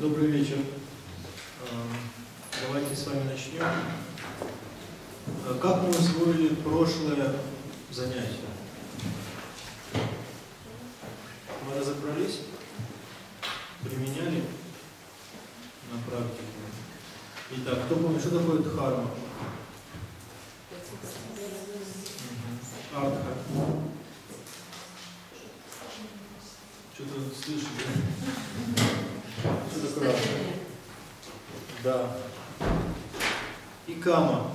Добрый вечер. Давайте с вами начнем. Как мы усвоили прошлое занятие? Мы разобрались, применяли на практике. Итак, кто помнит, что такое дхарма? Артха. Что-то слышите? Что такое артха? Да. И кама.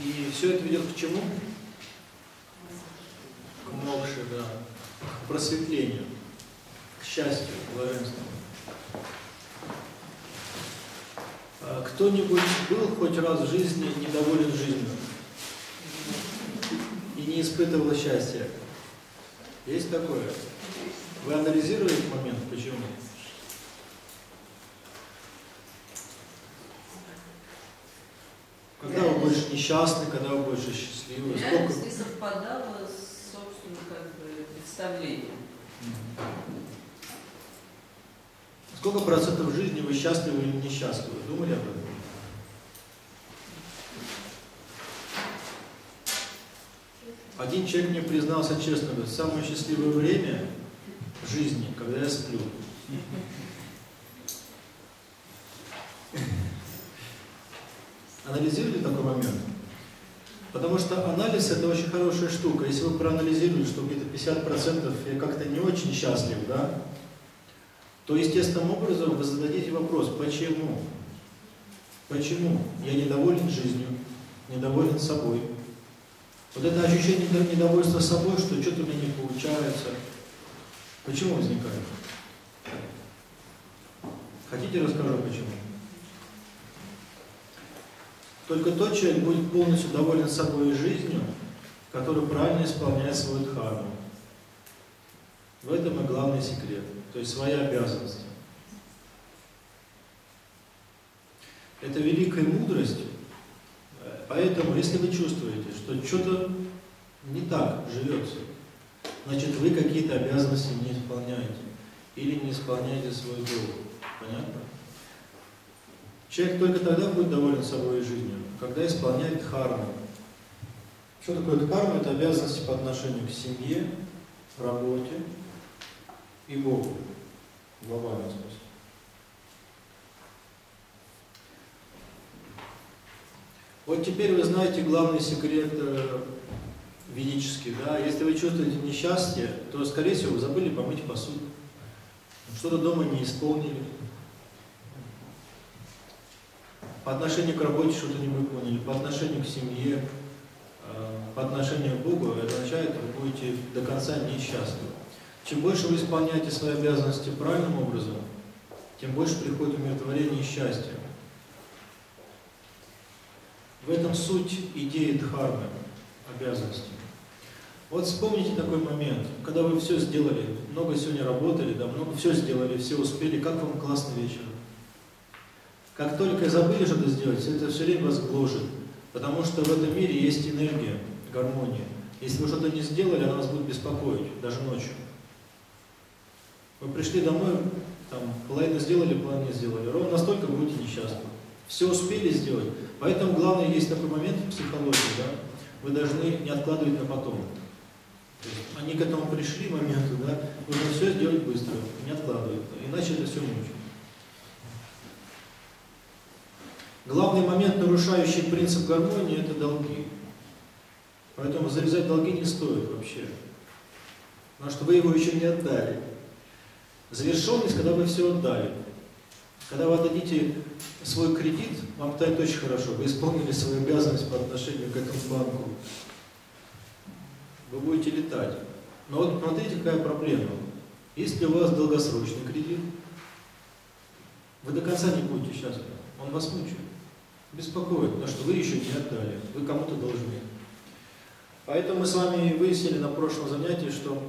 И все это ведет к чему? К мокше, да. К просветлению, к счастью, к блаженству. Кто-нибудь был хоть раз в жизни недоволен жизнью и не испытывал счастья? Есть такое? Вы анализировали этот момент? Почему? Когда вы больше несчастны, когда вы больше счастливы? Реальность не совпадала с собственным представлением. Сколько процентов жизни вы счастливы или несчастливы? Думали об этом? Один человек мне признался честно, говорит, самое счастливое время в жизни, когда я сплю. Анализировали такой момент? Потому что анализ — это очень хорошая штука. Если вы проанализируете, что где-то 50% я как-то не очень счастлив, да, то естественным образом вы зададите вопрос, почему? Почему я недоволен жизнью, недоволен собой? Вот это ощущение недовольства собой, что что-то у меня не получается. Почему возникает? Хотите, расскажу почему? Только тот человек будет полностью доволен собой и жизнью, который правильно исполняет свою дхарму. В этом и главный секрет, то есть свои обязанности. Это великая мудрость. Поэтому, если вы чувствуете, что что-то не так живется, значит, вы какие-то обязанности не исполняете или не исполняете свой долг. Понятно? Человек только тогда будет доволен собой и жизнью, когда исполняет дхарму. Что такое дхарма? Это обязанности по отношению к семье, работе и Богу. В глобальном смысле. Вот теперь вы знаете главный секрет ведический, да? Если вы чувствуете несчастье, то, скорее всего, вы забыли помыть посуду, что-то дома не исполнили, по отношению к работе что-то не выполнили, по отношению к семье, по отношению к Богу, это означает, вы будете до конца несчастны. Чем больше вы исполняете свои обязанности правильным образом, тем больше приходит умиротворение и счастье. В этом суть идеи дхармы, обязанности. Вот вспомните такой момент, когда вы все сделали, много сегодня работали, да, много все сделали, все успели, как вам классный вечер. Как только забыли что-то сделать, это все время вас гложет, потому что в этом мире есть энергия, гармония. Если вы что-то не сделали, она вас будет беспокоить, даже ночью. Вы пришли домой, там, половину сделали, половину не сделали, ровно настолько вы будете несчастны. Все успели сделать. Поэтому главное, есть такой момент в психологии, да, вы должны не откладывать на потом. То есть они к этому пришли, моменту, да, нужно все сделать быстро, не откладывать, иначе это все мучает. Главный момент, нарушающий принцип гармонии, это долги. Поэтому зарезать долги не стоит вообще, потому что вы его еще не отдали. Завершенность, когда вы все отдали. Когда вы отдадите свой кредит, вам станет очень хорошо. Вы исполнили свою обязанность по отношению к этому банку. Вы будете летать. Но вот смотрите, какая проблема. Если у вас долгосрочный кредит, вы до конца не будете счастливы. Он вас мучает, беспокоит, потому что вы еще не отдали, вы кому-то должны. Поэтому мы с вами выяснили на прошлом занятии, что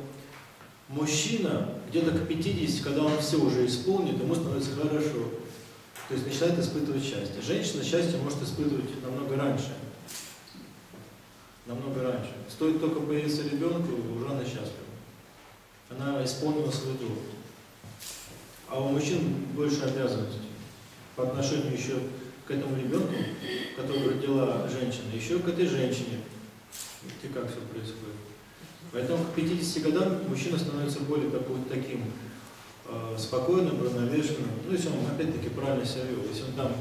мужчина где-то к 50, когда он все уже исполнит, ему становится хорошо. То есть начинает испытывать счастье. Женщина счастье может испытывать намного раньше. Намного раньше. Стоит только появиться ребенку, уже она счастлива. Она исполнила свой долг. а у мужчин больше обязанностей по отношению еще к этому ребенку, который родила женщина, еще к этой женщине. Видите, как все происходит. Поэтому к 50 годам мужчина становится более таким спокойным, равновешенным. Ну, если он опять-таки правильно себя вел, если он там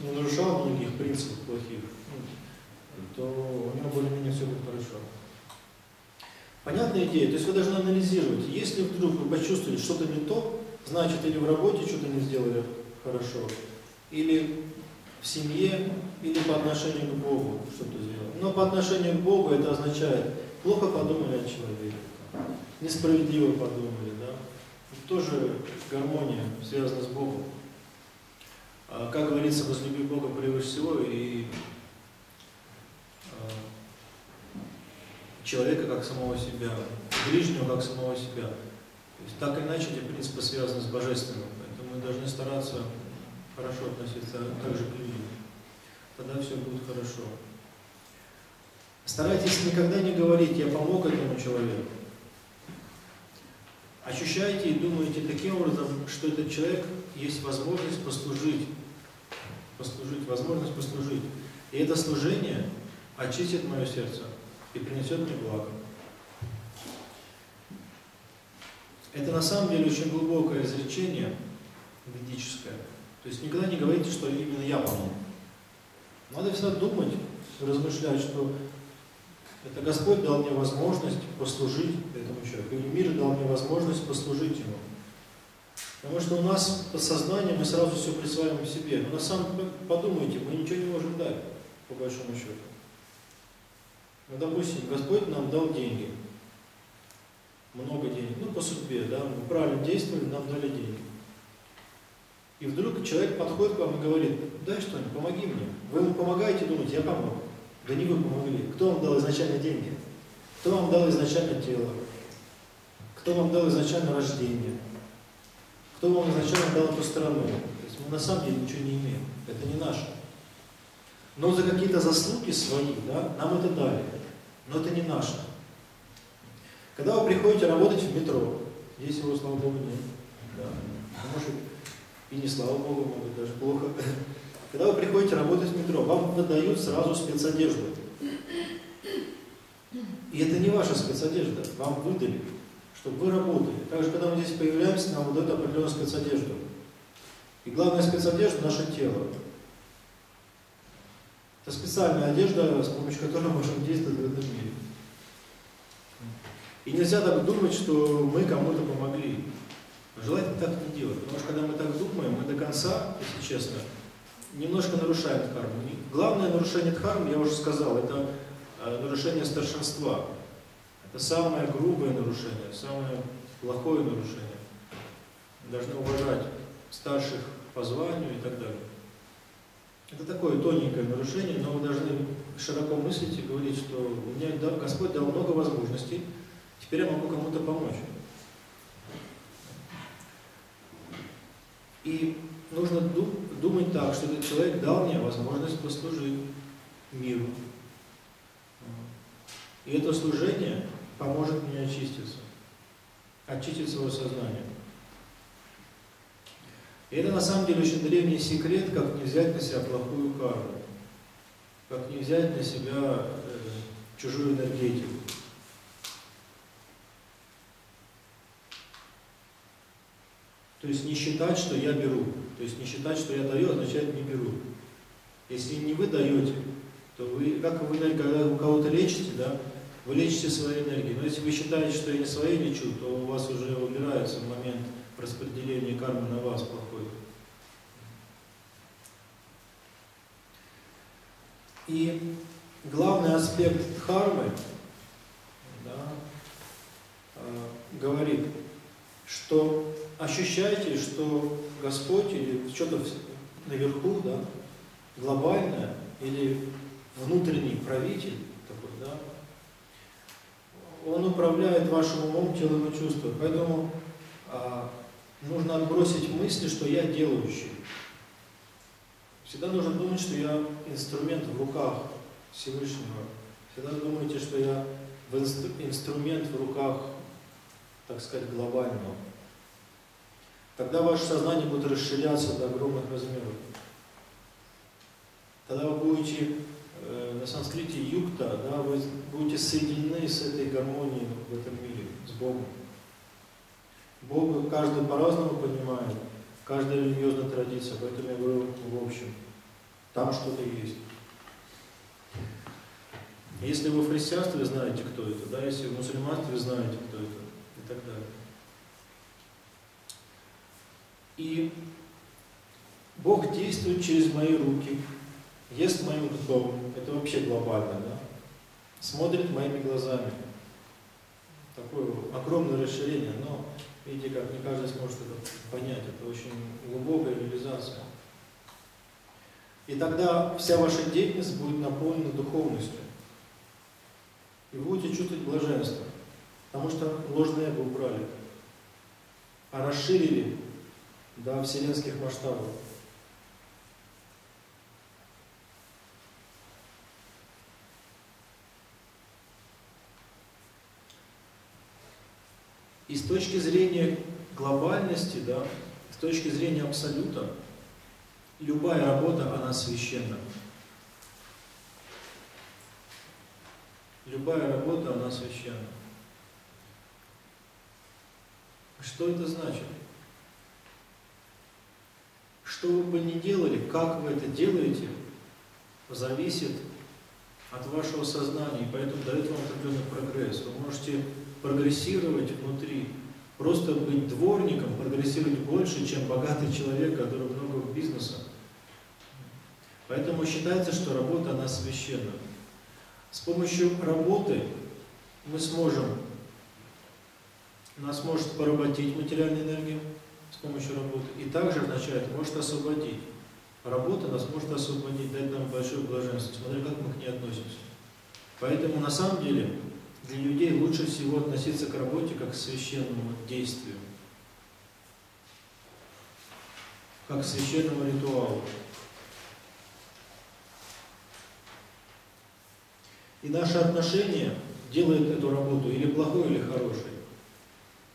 не нарушал многих принципов плохих, то у него более-менее все будет хорошо. Понятная идея? То есть вы должны анализировать. Если вдруг вы почувствовали что-то не то, значит, или в работе что-то не сделали хорошо, или в семье, или по отношению к Богу что-то сделали. Но по отношению к Богу это означает, плохо подумали о человеке, несправедливо подумали, да. Тоже гармония связана с Богом. Как говорится, возлюби Бога превыше всего и человека как самого себя, ближнего как самого себя. То есть, так или иначе эти принципы связаны с Божественным, поэтому мы должны стараться хорошо относиться также к людям. Тогда все будет хорошо. Старайтесь никогда не говорить «я помог этому человеку». Ощущайте и думайте таким образом, что этот человек есть возможность послужить. Возможность послужить. И это служение очистит мое сердце и принесет мне благо. Это на самом деле очень глубокое изречение ведическое. То есть никогда не говорите, что именно я помог. Надо всегда думать, размышлять, что это Господь дал мне возможность послужить этому человеку, и мир дал мне возможность послужить ему. Потому что у нас подсознание, мы сразу все присваиваем себе. Но на самом деле, подумайте, мы ничего не можем дать, по большому счету. Ну, допустим, Господь нам дал деньги. Много денег. Ну, по судьбе, да, мы правильно действовали, нам дали деньги. И вдруг человек подходит к вам и говорит, дай что-нибудь, помоги мне. Вы ему помогаете, думаете, я помог. Да не вы помогли. Кто вам дал изначально деньги? Кто вам дал изначально тело? Кто вам дал изначально рождение? Кто вам изначально дал эту страну? То есть мы на самом деле ничего не имеем. Это не наше. Но за какие-то заслуги свои, да, нам это дали. Но это не наше. Когда вы приходите работать в метро, здесь его, слава Богу, нет. Да. Может, и не слава Богу, может быть, даже плохо. Когда вы приходите работать в метро, вам выдают сразу спецодежду. И это не ваша спецодежда, вам выдали, чтобы вы работали. Также, когда мы здесь появляемся, нам выдают определенную спецодежду. И главная спецодежда – наше тело. Это специальная одежда, с помощью которой мы можем действовать в этом мире. И нельзя так думать, что мы кому-то помогли. Желательно так не делать, потому что когда мы так думаем, мы до конца, если честно, немножко нарушаем дхарму. Главное нарушение дхармы, я уже сказал, это нарушение старшинства. Это самое грубое нарушение, самое плохое нарушение. Мы должны уважать старших по званию и так далее. Это такое тоненькое нарушение, но вы должны широко мыслить и говорить, что у меня Господь дал много возможностей, теперь я могу кому-то помочь. И нужно думать так, что этот человек дал мне возможность послужить миру. И это служение поможет мне очиститься, очистить свое сознание. И это на самом деле очень древний секрет, как не взять на себя плохую карму, как не взять на себя чужую энергетику. То есть не считать, что я беру. То есть не считать, что я даю, означает не беру. Если не вы даете, то вы, как вы, когда у кого-то лечите, да, вы лечите своей энергией. Но если вы считаете, что я не своей лечу, то у вас уже убирается момент распределения кармы на вас плохой. И главный аспект дхармы, да, говорит, что ощущайте, что Господь или что-то наверху, да, глобальное, или внутренний правитель такой, да, он управляет вашим умом, телом и чувством. Поэтому нужно отбросить мысли, что я делающий. Всегда нужно думать, что я инструмент в руках Всевышнего. Всегда думайте, что я инструмент в руках, так сказать, глобального. Тогда ваше сознание будет расширяться до огромных размеров. Тогда вы будете, на санскрите юкта, да, вы будете соединены с этой гармонией в этом мире, с Богом. Бога каждый по-разному понимает, каждая религиозная традиция, поэтому я говорю в общем, там что-то есть. Если вы в христианстве знаете, кто это, да, если в мусульманстве знаете, кто это, и так далее. И Бог действует через мои руки, ест моим ртом, это вообще глобально, да? Смотрит моими глазами. Такое огромное расширение, но, видите, как не каждый сможет это понять, это очень глубокая реализация. И тогда вся ваша деятельность будет наполнена духовностью. И будете чувствовать блаженство, потому что ложное вы убрали, а расширили до вселенских масштабов. И с точки зрения глобальности, да, с точки зрения абсолюта, любая работа, она священна. Любая работа, она священна. Что это значит? Что вы бы ни делали, как вы это делаете, зависит от вашего сознания, и поэтому дает вам определенный прогресс. Вы можете прогрессировать внутри, просто быть дворником, прогрессировать больше, чем богатый человек, который много бизнеса. Поэтому считается, что работа, она священна. С помощью работы мы сможем, нас может поработить материальная энергия с помощью работы. И также означает, может освободить. Работа нас может освободить, дать нам большое блаженство, смотря как мы к ней относимся. Поэтому на самом деле для людей лучше всего относиться к работе как к священному действию, как к священному ритуалу. И наше отношение делает эту работу или плохой, или хорошей.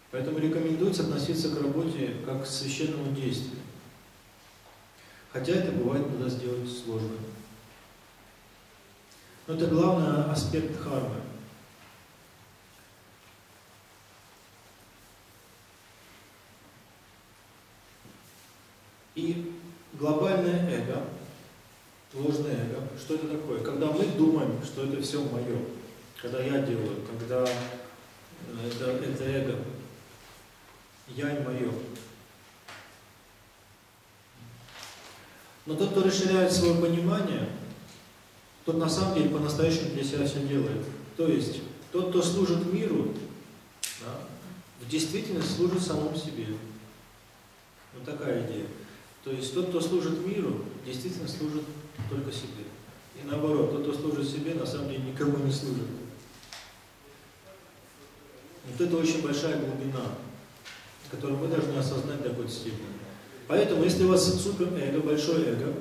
Поэтому рекомендуется относиться к работе как к священному действию. Хотя это бывает, когда сделать сложно. Но это главный аспект дхармы. И глобальное эго, ложное эго, что это такое? Когда мы думаем, что это все мое, когда я делаю, когда это эго, я и мое. Но тот, кто расширяет свое понимание, тот на самом деле по-настоящему для себя все делает. То есть тот, кто служит миру, да, в действительности служит самому себе. Вот такая идея. То есть тот, кто служит миру, действительно служит только себе. И наоборот, тот, кто служит себе, на самом деле никому не служит. Вот это очень большая глубина, которую мы должны осознать до какой-то степени. Поэтому, если у вас суперэго, большое эго,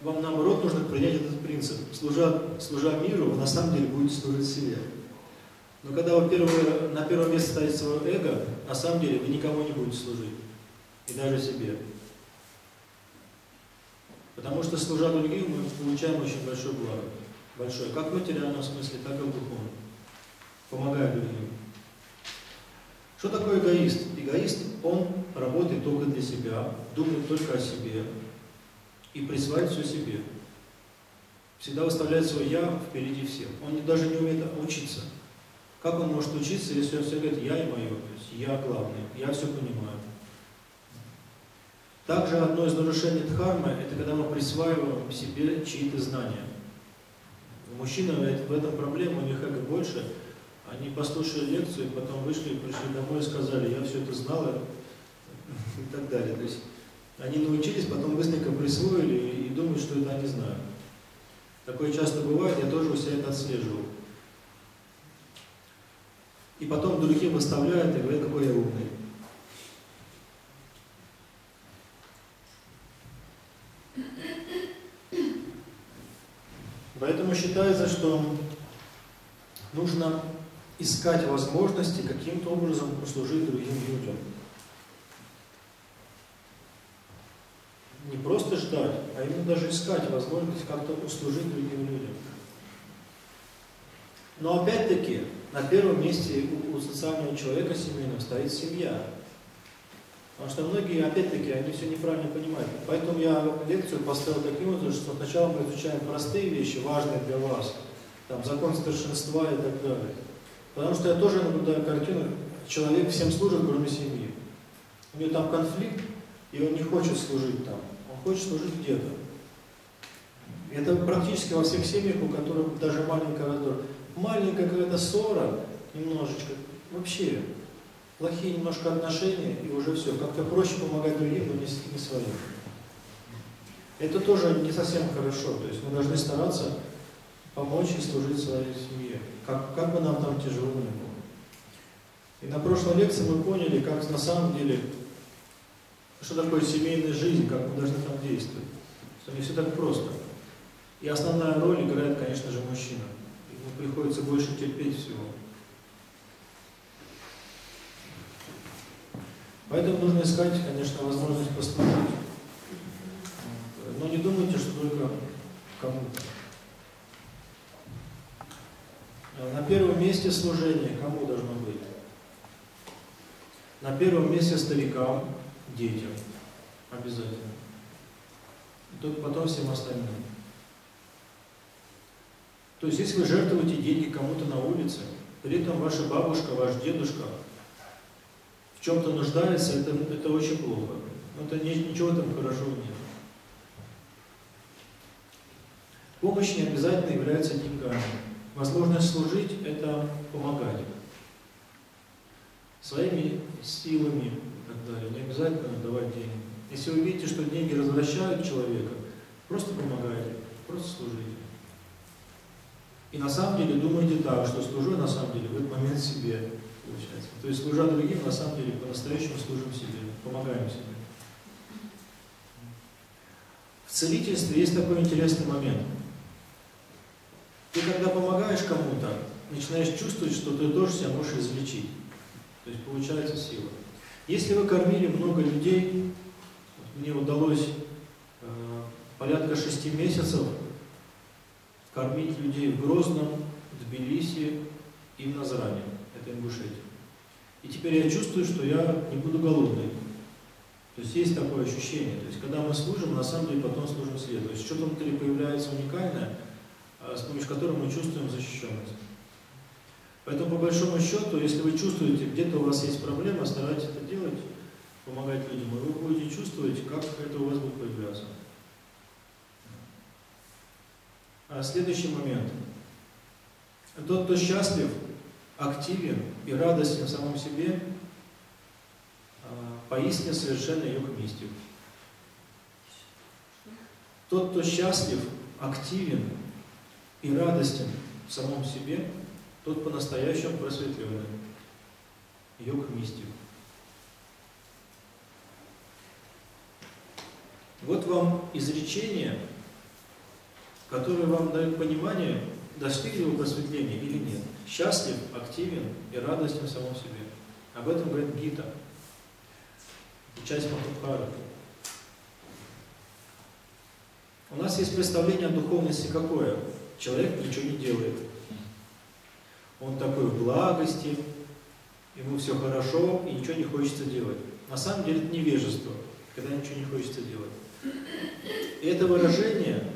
вам наоборот нужно принять этот принцип. Служа миру, вы на самом деле будете служить себе. Но когда вы на первом месте ставите свое эго, на самом деле вы никому не будете служить. И даже себе. Потому что, служа другим, мы получаем очень большое благо. Большое, как в материальном смысле, так и в духовном. Помогая другим. Что такое эгоист? Эгоист, он работает только для себя, думает только о себе и присваивает все себе. Всегда выставляет свое «я» впереди всех. Он даже не умеет учиться. Как он может учиться, если он все говорит «я и мое», то есть «я главный», «я все понимаю». Также одно из нарушений дхармы – это когда мы присваиваем себе чьи-то знания. Мужчины в этом проблема, у них эго больше. Они послушали лекцию, потом вышли, пришли домой и сказали, я все это знала и так далее. То есть они научились, потом быстренько присвоили и думают, что это они знают. Такое часто бывает, я тоже у себя это отслеживал. И потом другим выставляют и говорят, какой я умный. Поэтому считается, что нужно искать возможности каким-то образом послужить другим людям. не просто ждать, а именно даже искать возможность как-то услужить другим людям. Но опять-таки, на первом месте у социального человека семейного стоит семья. Потому что многие, опять-таки, они все неправильно понимают. Поэтому я лекцию поставил таким образом, что сначала мы изучаем простые вещи, важные для вас, там, закон старшинства и так далее. Потому что я тоже наблюдаю картину, человек всем служит, кроме семьи. У него там конфликт, и он не хочет служить там, он хочет служить где-то. Это практически во всех семьях, у которых даже маленькая какая-то ссора, немножечко, вообще, плохие немножко отношения, и уже все, как-то проще помогать другим, но не своим. Это тоже не совсем хорошо, то есть мы должны стараться помочь и служить своей семье, как бы нам там тяжело не было. И на прошлой лекции мы поняли, как на самом деле, что такое семейная жизнь, как мы должны там действовать. Что не все так просто. И основная роль играет, конечно же, мужчина. Ему приходится больше терпеть всего. Поэтому нужно искать, конечно, возможность послужить. Но не думайте, что только кому-то. На первом месте служение кому должно быть? На первом месте старикам, детям. Обязательно. И только потом всем остальным. То есть, если вы жертвуете деньги кому-то на улице, при этом ваша бабушка, ваш дедушка в чем-то нуждается, это очень плохо. Это ничего там хорошего нет. Помощь не обязательно является деньгами. Возможность служить – это помогать. Своими силами и так далее. Не обязательно давать деньги. Если вы видите, что деньги развращают человека, просто помогайте, просто служите. И на самом деле думайте так, что служу на самом деле в этот момент себе, получается. То есть служа другим, на самом деле по-настоящему служим себе, помогаем себе. В целительстве есть такой интересный момент. Ты когда помогаешь кому-то, начинаешь чувствовать, что ты тоже себя можешь излечить. То есть получается сила. Если вы кормили много людей, мне удалось порядка 6 месяцев кормить людей в Грозном, в Тбилиси и в Назране, это Ингушетия. И теперь я чувствую, что я не буду голодный. То есть есть такое ощущение. То есть когда мы служим, на самом деле потом служим свет. То есть что-то внутри появляется уникальное, с помощью которого мы чувствуем защищенность. Поэтому по большому счету, если вы чувствуете, где-то у вас есть проблема, старайтесь это делать, помогать людям, и вы будете чувствовать, как это у вас будет появляться. А следующий момент. Тот, кто счастлив, активен и радостен в самом себе, поистине совершенно йог мистик. Тот, кто счастлив, активен и радостен в самом себе, тот по-настоящему просветленный. Йог мистик. Вот вам изречение, которое вам дает понимание, достигли его просветления или нет. Счастлив, активен и радостен в самом себе. Об этом говорит Гита, часть Махабхараты. У нас есть представление о духовности какое? Человек ничего не делает. Он такой в благости, ему все хорошо и ничего не хочется делать. На самом деле это невежество, когда ничего не хочется делать. И это выражение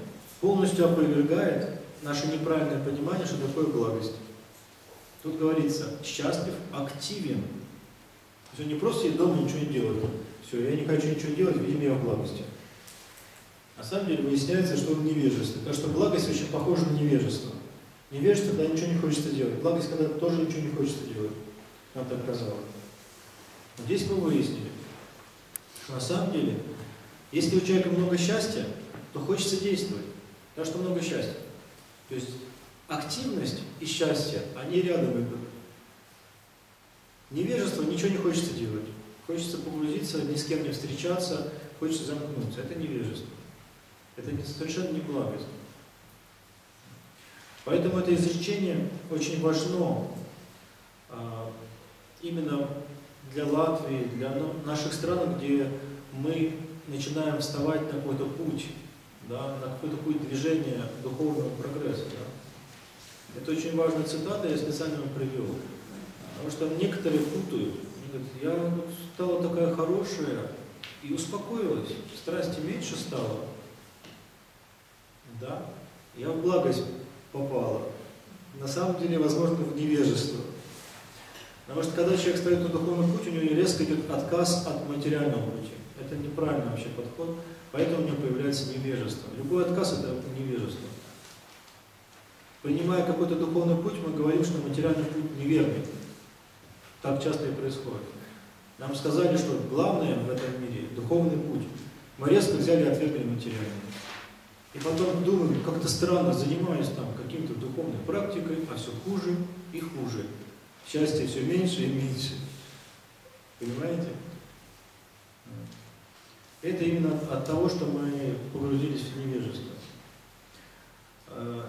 полностью опровергает наше неправильное понимание, что такое благость. Тут говорится, счастлив, активен. То есть он не просто сидит дома, ничего не делает. Все, я не хочу ничего делать, видимо, я в благости. На самом деле выясняется, что он невежество. Потому что благость очень похожа на невежество. Невежество, когда ничего не хочется делать. Благость, когда тоже ничего не хочется делать. Нам так казалось. Но здесь мы выяснили, что на самом деле, если у человека много счастья, то хочется действовать. Потому что много счастья. То есть активность и счастье, они рядом идут. Невежество, ничего не хочется делать. Хочется погрузиться, ни с кем не встречаться, хочется замкнуться. Это невежество. Это совершенно не благость. Поэтому это изречение очень важно именно для Латвии, для наших стран, где мы начинаем вставать на какой-то путь, да, на какой-то путь движения духовного прогресса. Да. Это очень важная цитата, я специально вам привел. Потому что некоторые путают. Они говорят, я вот стала такая хорошая и успокоилась, страсти меньше стало. Да? Я в благость попала. На самом деле, возможно, в невежество. Потому что когда человек стоит на духовном пути, у него резко идет отказ от материального пути. Это неправильный вообще подход, поэтому у него появляется невежество. Любой отказ – это невежество. Принимая какой-то духовный путь, мы говорим, что материальный путь неверный. Так часто и происходит. Нам сказали, что главное в этом мире – духовный путь. Мы резко взяли и отвергли материальный. И потом думаем, как-то странно, занимаюсь там каким-то духовной практикой, а все хуже и хуже. Счастья все меньше и меньше. Понимаете? Это именно от того, что мы погрузились в невежество.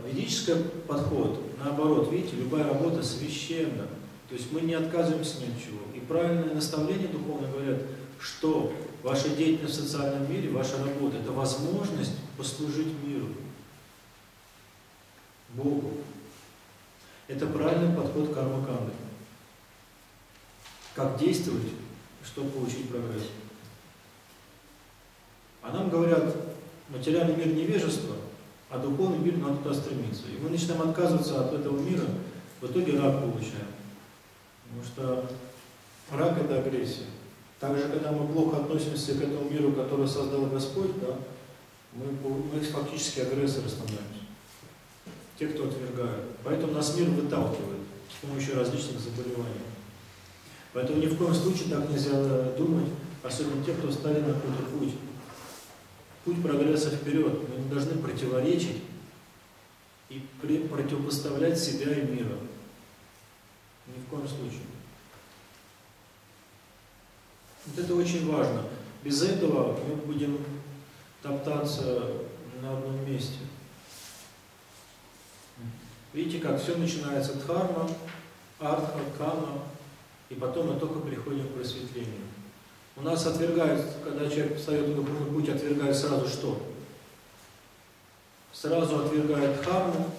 Ведический подход, наоборот, видите, любая работа священна. То есть мы не отказываемся ни от чего. И правильное наставление духовно говорят, что ваша деятельность в социальном мире, ваша работа – это возможность послужить миру, Богу. Это правильный подход карма-канды. Как действовать, чтобы получить прогресс. А нам говорят, материальный мир невежество, а духовный мир надо туда стремиться. И мы начинаем отказываться от этого мира, в итоге рак получаем. Потому что рак – это агрессия. Также, когда мы плохо относимся к этому миру, который создал Господь, да, мы фактически агрессоры становимся. Те, кто отвергают. Поэтому нас мир выталкивает с помощью различных заболеваний. Поэтому ни в коем случае так нельзя думать, особенно те, кто стали на какой-то путь. Путь прогресса вперед. Мы не должны противоречить и противопоставлять себя и мира. Ни в коем случае. Вот это очень важно. Без этого мы будем топтаться на одном месте. Видите, как все начинается дхарма, артха, кама, и потом мы только приходим к просветлению. У нас отвергают, когда человек встает на духовный путь, отвергает сразу что? Сразу отвергает дхарму,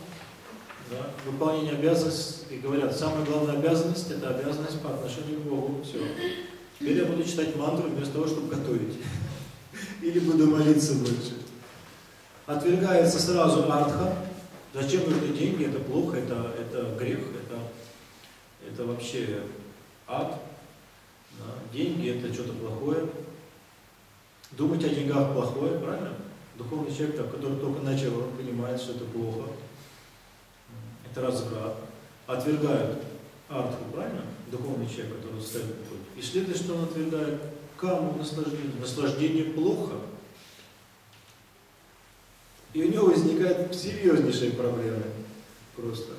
да, выполнение обязанностей, и говорят, самая главная обязанность – это обязанность по отношению к Богу. Все. Теперь я буду читать мантру вместо того, чтобы готовить. Или буду молиться больше. Отвергается сразу артха. Зачем нужны деньги? Это плохо, это грех, это вообще ад. Да? Деньги – это что-то плохое. Думать о деньгах плохое, правильно? Духовный человек, который только начал, понимает, что это плохо. Это разврат. Отвергают артху, правильно? Духовный человек, который стоит на пути. И следует, что он отвергает каму, наслаждение. Наслаждение плохо. И у него возникают серьезнейшие проблемы. Просто.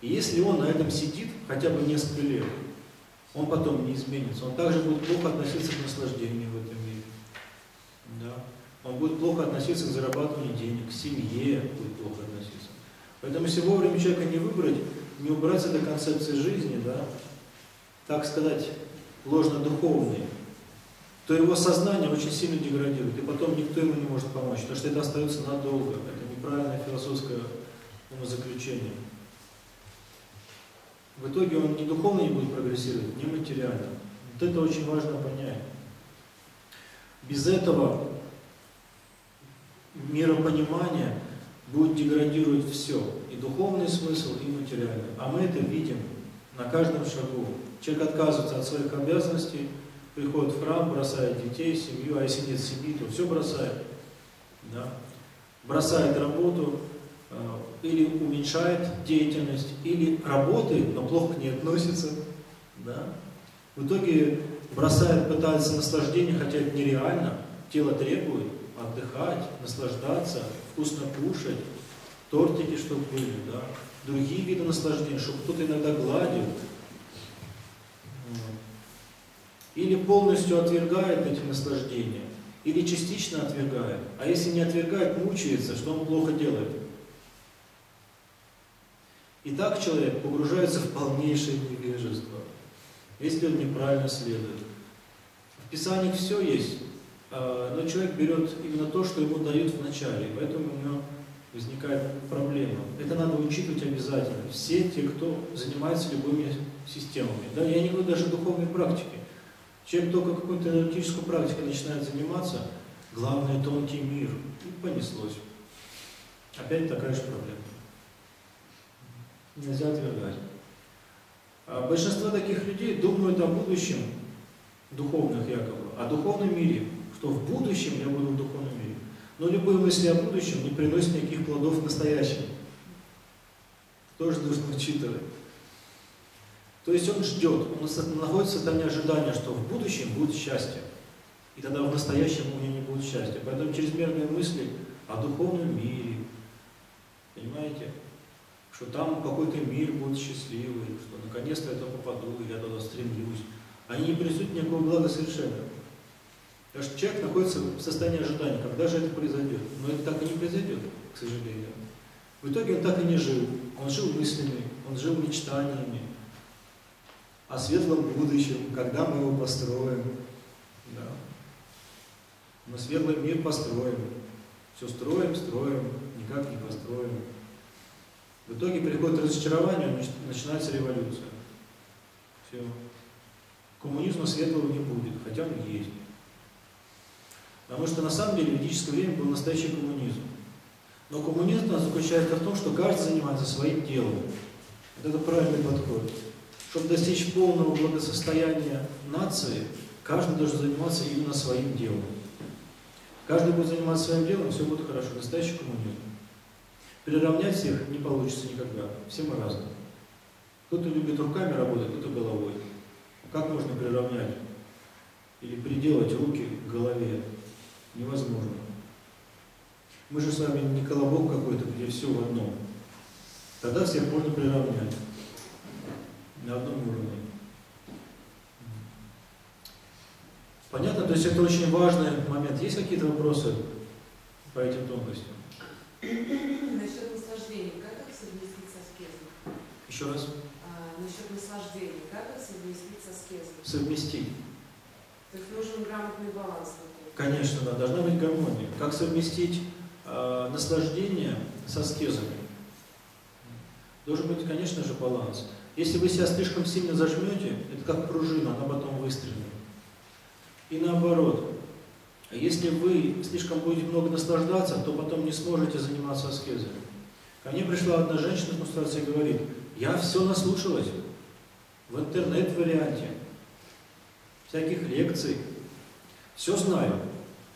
И если он на этом сидит хотя бы несколько лет, он потом не изменится. Он также будет плохо относиться к наслаждению в этом мире. Да. Он будет плохо относиться к зарабатыванию денег, к семье будет плохо относиться. Поэтому если вовремя человека не выбрать, не убрать с этой концепции жизни, да, так сказать, ложно-духовной, то его сознание очень сильно деградирует, и потом никто ему не может помочь, потому что это остается надолго. Это неправильное философское умозаключение. В итоге он ни духовно не будет прогрессировать, ни материально. Вот это очень важно понять. Без этого миропонимания будет деградировать все, и духовный смысл, и материальный. А мы это видим на каждом шагу. Человек отказывается от своих обязанностей, приходит в храм, бросает детей, семью, а если нет семьи, то все бросает. Да? Бросает работу, или уменьшает деятельность, или работает, но плохо к ней относится. Да? В итоге бросает, пытается наслаждение, хотя это нереально, тело требует отдыхать, наслаждаться, вкусно кушать, тортики, чтобы были, да? Другие виды наслаждения, чтобы кто-то иногда гладил. Или полностью отвергает эти наслаждения, или частично отвергает. А если не отвергает, мучается, что он плохо делает. И так человек погружается в полнейшее невежество, если он неправильно следует. В Писаниях все есть Но человек берет именно то, что ему дают в начале, поэтому у него возникает проблема. Это надо учитывать обязательно. Все те, кто занимается любыми системами. Да, я не говорю даже духовной практики. Человек только какой-то аналитической практикой начинает заниматься, главное тонкий мир. И понеслось. Опять такая же проблема. Нельзя отвергать. Большинство таких людей думают о будущем, духовных якобы, о духовном мире, что в будущем я буду в духовном мире. Но любые мысли о будущем не приносят никаких плодов в настоящем. Тоже нужно учитывать. То есть он ждет, он находится в состоянии ожидания, что в будущем будет счастье. И тогда в настоящем у него не будет счастья. Поэтому чрезмерные мысли о духовном мире, понимаете? Что там какой-то мир будет счастливый, что наконец-то я туда попаду, я туда стремлюсь. Они не принесут никакого блага совершенно. Потому что человек находится в состоянии ожидания, когда же это произойдет. Но это так и не произойдет, к сожалению. В итоге он так и не жил. Он жил мыслями, он жил мечтаниями о светлом будущем, когда мы его построим. Да. Мы светлый мир построим. Все строим, строим, никак не построим. В итоге приходит разочарование, начинается революция. Все. Коммунизма светлого не будет, хотя он есть. Потому что на самом деле в ведическое время был настоящий коммунизм. Но коммунизм заключается в том, что каждый занимается своим делом. Вот это правильный подход. Чтобы достичь полного благосостояния нации, каждый должен заниматься именно своим делом. Каждый будет заниматься своим делом, все будет хорошо. Настоящий коммунизм. Приравнять всех не получится никогда. Все мы разные. Кто-то любит руками работать, кто-то головой. Как можно приравнять или приделать руки к голове? Невозможно. Мы же с вами не колобок какой-то, где все в одном. Тогда всех можно приравнять. На одном уровне. Понятно? То есть это очень важный момент. Есть какие-то вопросы по этим тонкостям? Насчет наслаждения, как их совместить со аскезом? Еще раз. Насчет наслаждения, как их совместить со аскезом? Совместить. То есть нужен грамотный баланс. Конечно, да, должна быть гармония. Как совместить наслаждение со аскезами? Должен быть, конечно же, баланс. Если вы себя слишком сильно зажмете, это как пружина, она потом выстрелит. И наоборот, если вы слишком будете много наслаждаться, то потом не сможете заниматься аскезой. Ко мне пришла одна женщина с консультацией и говорит, я все наслушалась в интернет-варианте, всяких лекций, все знаю,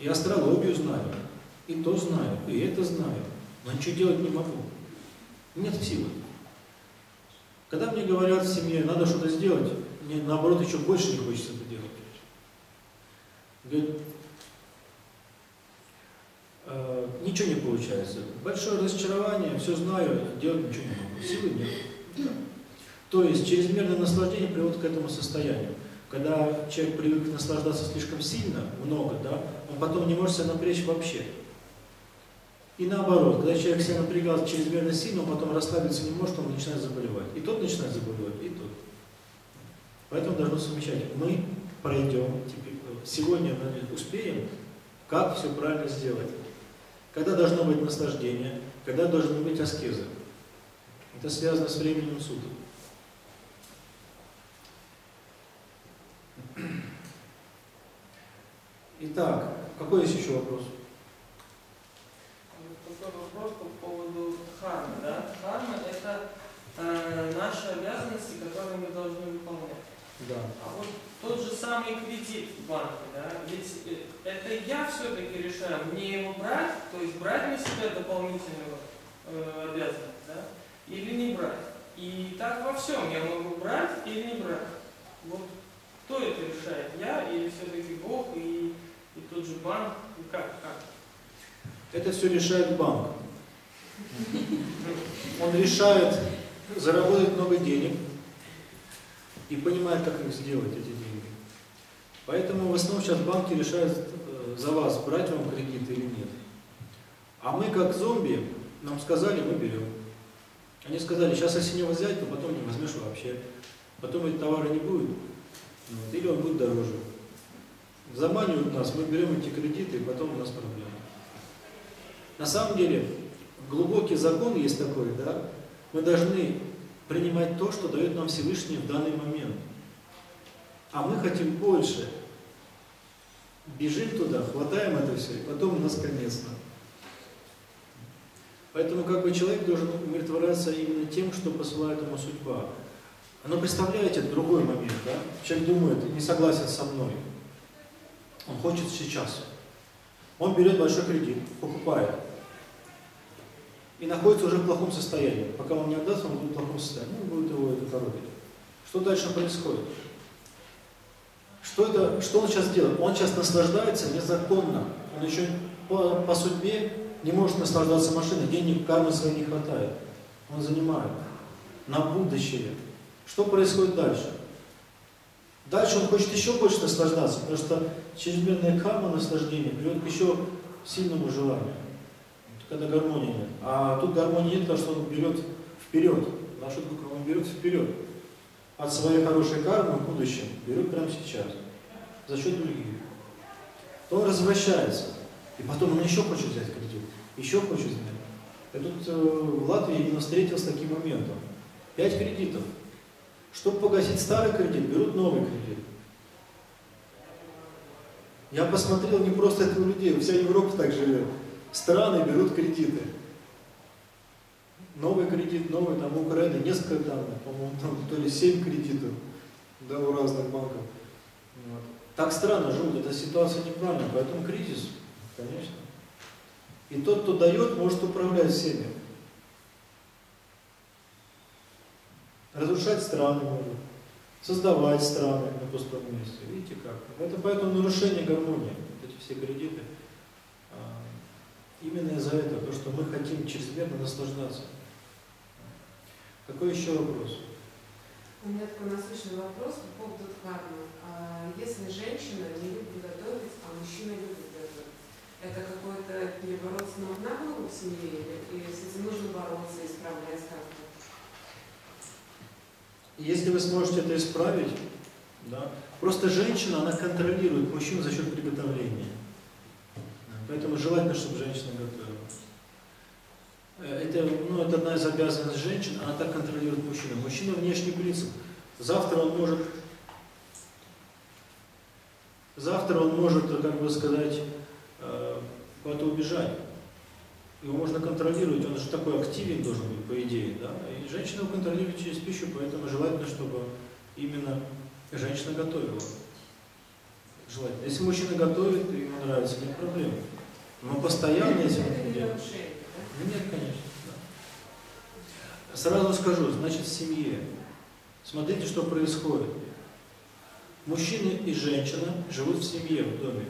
и астрологию знаю, и то знаю, и это знаю, но ничего делать не могу, нет силы. Когда мне говорят в семье, надо что-то сделать, мне наоборот еще больше не хочется это делать. Говорит, ничего не получается. Большое разочарование, все знаю, делать ничего не могу. Силы нет. То есть чрезмерное наслаждение приводит к этому состоянию. Когда человек привык наслаждаться слишком сильно, много, да, он потом не может себя напрячь вообще. И наоборот, когда человек себя напрягал чрезмерно сильно, он потом расслабиться не может, он начинает заболевать. И тот начинает заболевать, и тот. Поэтому должно совмещать. Мы пройдем, сегодня мы успеем, как все правильно сделать. Когда должно быть наслаждение, когда должны быть аскезы. Это связано с временем суток. Итак, какой есть еще вопрос? Вопрос по поводу дхармы. Да? Дхарма – это наши обязанности, которые мы должны выполнять. Да. А вот тот же самый кредит в банке, да? Ведь это я все-таки решаю, мне его брать, то есть брать на себя дополнительную обязанность, да? Или не брать. И так во всем я могу брать или не брать. Вот кто это решает, я или все-таки Бог и тот же банк? И как? Это все решает банк. Он решает заработать много денег и понимает, как их сделать, эти деньги. Поэтому в основном сейчас банки решают за вас, брать вам кредит или нет. А мы как зомби, нам сказали, мы берем. Они сказали, сейчас если не взять, то потом не возьмешь вообще. Потом эти товары не будет, или он будет дороже. заманивают нас, мы берем эти кредиты, и потом у нас проблемы. На самом деле, глубокий закон есть такой, да? Мы должны принимать то, что дает нам Всевышний в данный момент. А мы хотим больше. Бежим туда, хватаем это все, и потом у нас конец. Поэтому как бы человек должен умиротворяться именно тем, что посылает ему судьба. Но представляете, другой момент, да? Человек думает, не согласен со мной. Он хочет сейчас. Он берет большой кредит, покупает. И находится уже в плохом состоянии. Пока он не отдаст, он будет в плохом состоянии. Он будет его это коробить. Что дальше происходит? Что он сейчас делает? Он сейчас наслаждается незаконно. Он еще по судьбе не может наслаждаться машиной. Денег, кармы своей не хватает. Он занимает. На будущее. Что происходит дальше? Дальше он хочет еще больше наслаждаться, потому что чрезмерная кама наслаждения приводит к еще сильному желанию, когда гармонии нет. А тут гармонии нет, потому что он берет вперед. На шутку он берет вперед. От своей хорошей кармы в будущем берет прямо сейчас. За счет других. То он развращается. И потом он еще хочет взять кредит. Еще хочет взять. Я тут в Латвии именно встретился с таким моментом. 5 кредитов. Чтобы погасить старый кредит, берут новый кредит. Я посмотрел, не просто это у людей, вся Европа так живет. Страны берут кредиты. Новый кредит, новый, там Украина, несколько данных, по-моему, там то ли 7 кредитов, да, у разных банков. Вот. Так страны живут, эта ситуация неправильная, поэтому кризис, конечно. И тот, кто дает, может управлять всеми. Разрушать страны могут, создавать страны на пустом месте. Видите как? Это поэтому нарушение гармонии, вот эти все кредиты. Именно из-за этого, то, что мы хотим чрезмерно наслаждаться. Какой еще вопрос? У меня такой насущный вопрос по поводу дхармы. Если женщина не любит готовить, а мужчина любит готовить, это какой-то первородственный навык в семье, или с этим нужно бороться, исправлять как-то? Если вы сможете это исправить, да, просто женщина, она контролирует мужчин за счет приготовления. Поэтому желательно, чтобы женщина готовила. Это одна из обязанностей женщин, она так контролирует мужчину. Мужчина внешний принцип. Завтра он может, как бы сказать, куда-то убежать. Его можно контролировать, он же такой активен должен быть, по идее, да? И женщина его контролирует через пищу, поэтому желательно, чтобы именно женщина готовила. Желательно. Если мужчина готовит, и ему нравится, нет проблем. Но постоянно, если он это делает. Нет, конечно. Да. Сразу скажу, значит, в семье. Смотрите, что происходит. Мужчина и женщина живут в семье, в доме.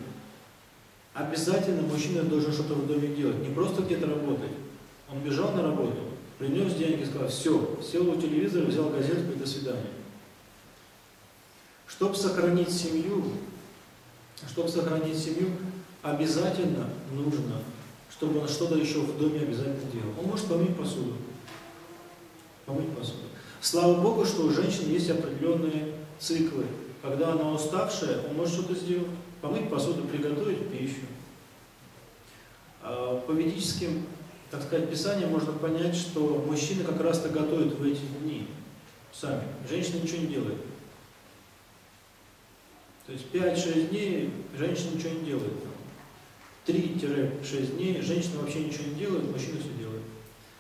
Обязательно мужчина должен что-то в доме делать, не просто где-то работать. Он бежал на работу, принес деньги, сказал, все, сел у телевизора, взял газетку и до свидания. Чтобы сохранить семью, обязательно нужно, чтобы он что-то еще в доме обязательно делал. Он может помыть посуду. Слава Богу, что у женщин есть определенные циклы. Когда она уставшая, он может что-то сделать. Помыть посуду, приготовить пищу. По ведическим, так сказать, писаниям можно понять, что мужчины как раз-то готовят в эти дни сами. Женщина ничего не делает. То есть 5-6 дней женщина ничего не делает. 3-6 дней женщина вообще ничего не делает, мужчина все делает.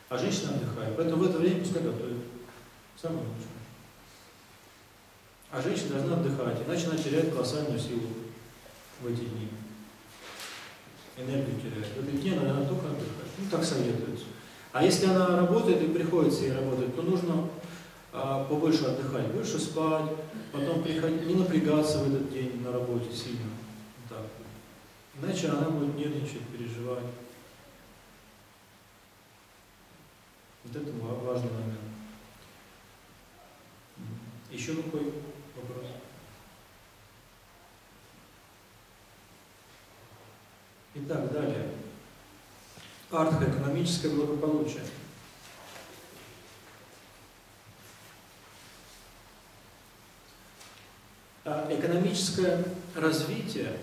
А женщина отдыхает. Поэтому в это время пускай готовит. Самое лучшее. А женщина должна отдыхать, иначе она теряет колоссальную силу в эти дни. Энергию теряет. В эти дни она должна только отдыхать. Ну, так советуется. А если она работает и приходится ей работать, то нужно побольше отдыхать, больше спать, потом приходить, не напрягаться в этот день на работе сильно. Так. Иначе она будет нервничать, переживать. Вот это важный момент. Еще какой вопрос? Итак, далее. Артха, экономическое благополучие. Экономическое развитие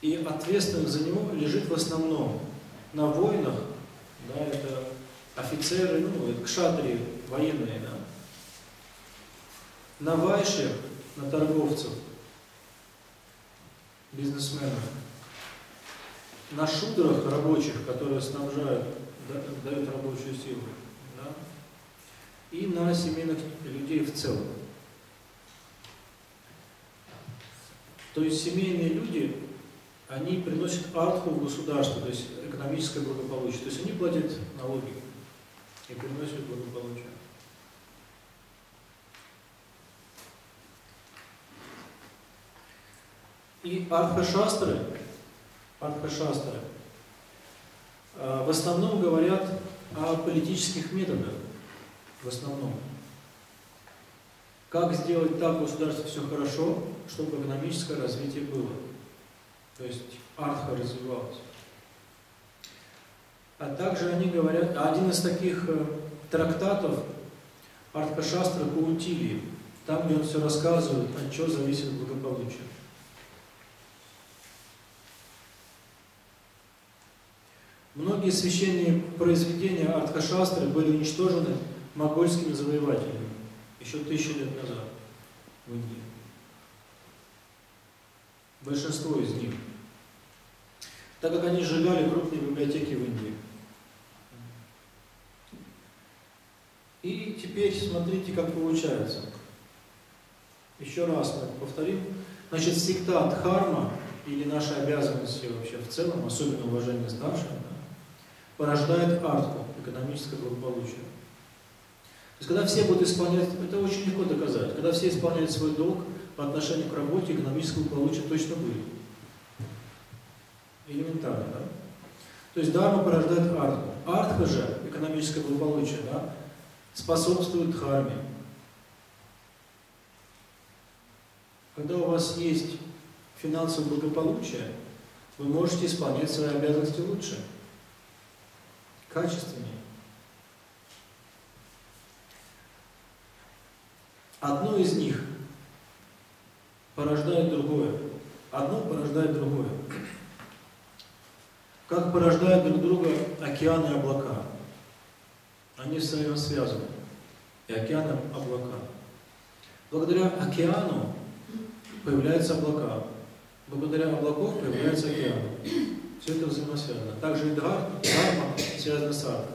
И ответственность за него лежит в основном на воинах, да, это офицеры, ну, это кшатрии, военные, да, на вайше, на торговцев, бизнесменов, на шудрах рабочих, которые снабжают, да, дают рабочую силу, да, и на семейных людей в целом. То есть семейные люди, они приносят артху в государство, то есть экономическое благополучие. То есть они платят налоги и приносят благополучие. И артхашастры в основном говорят о политических методах, в основном. Как сделать так в государстве все хорошо, чтобы экономическое развитие было. То есть артха развивалась. А также они говорят, один из таких трактатов Артхашастры Паутилии, там, где он все рассказывает, от чего зависит благополучие. Многие священные произведения Артхашастры были уничтожены монгольскими завоевателями еще 1000 лет назад в Индии. Большинство из них. Так как они сжигали крупные библиотеки в Индии. И теперь смотрите, как получается. Еще раз мы повторим. Значит, всегда дхарма, или наши обязанности вообще в целом, особенно уважение старшим, да, порождает артху, экономическое благополучие. То есть, когда все будут исполнять, это очень легко доказать, когда все исполняют свой долг по отношению к работе, экономическое благополучие точно будет. Элементарно, да? То есть дхарма порождает артху. Артха же, экономическое благополучие, да, способствует дхарме. Когда у вас есть финансовое благополучие, вы можете исполнять свои обязанности лучше, качественнее. Одно из них порождает другое. Одно порождает другое. Как порождают друг друга океаны и облака. Они взаимосвязаны. И океаны, и облака. Благодаря океану появляются облака. Благодаря облаков появляется океан. Все это взаимосвязано. Также и дхарма связана с артхой.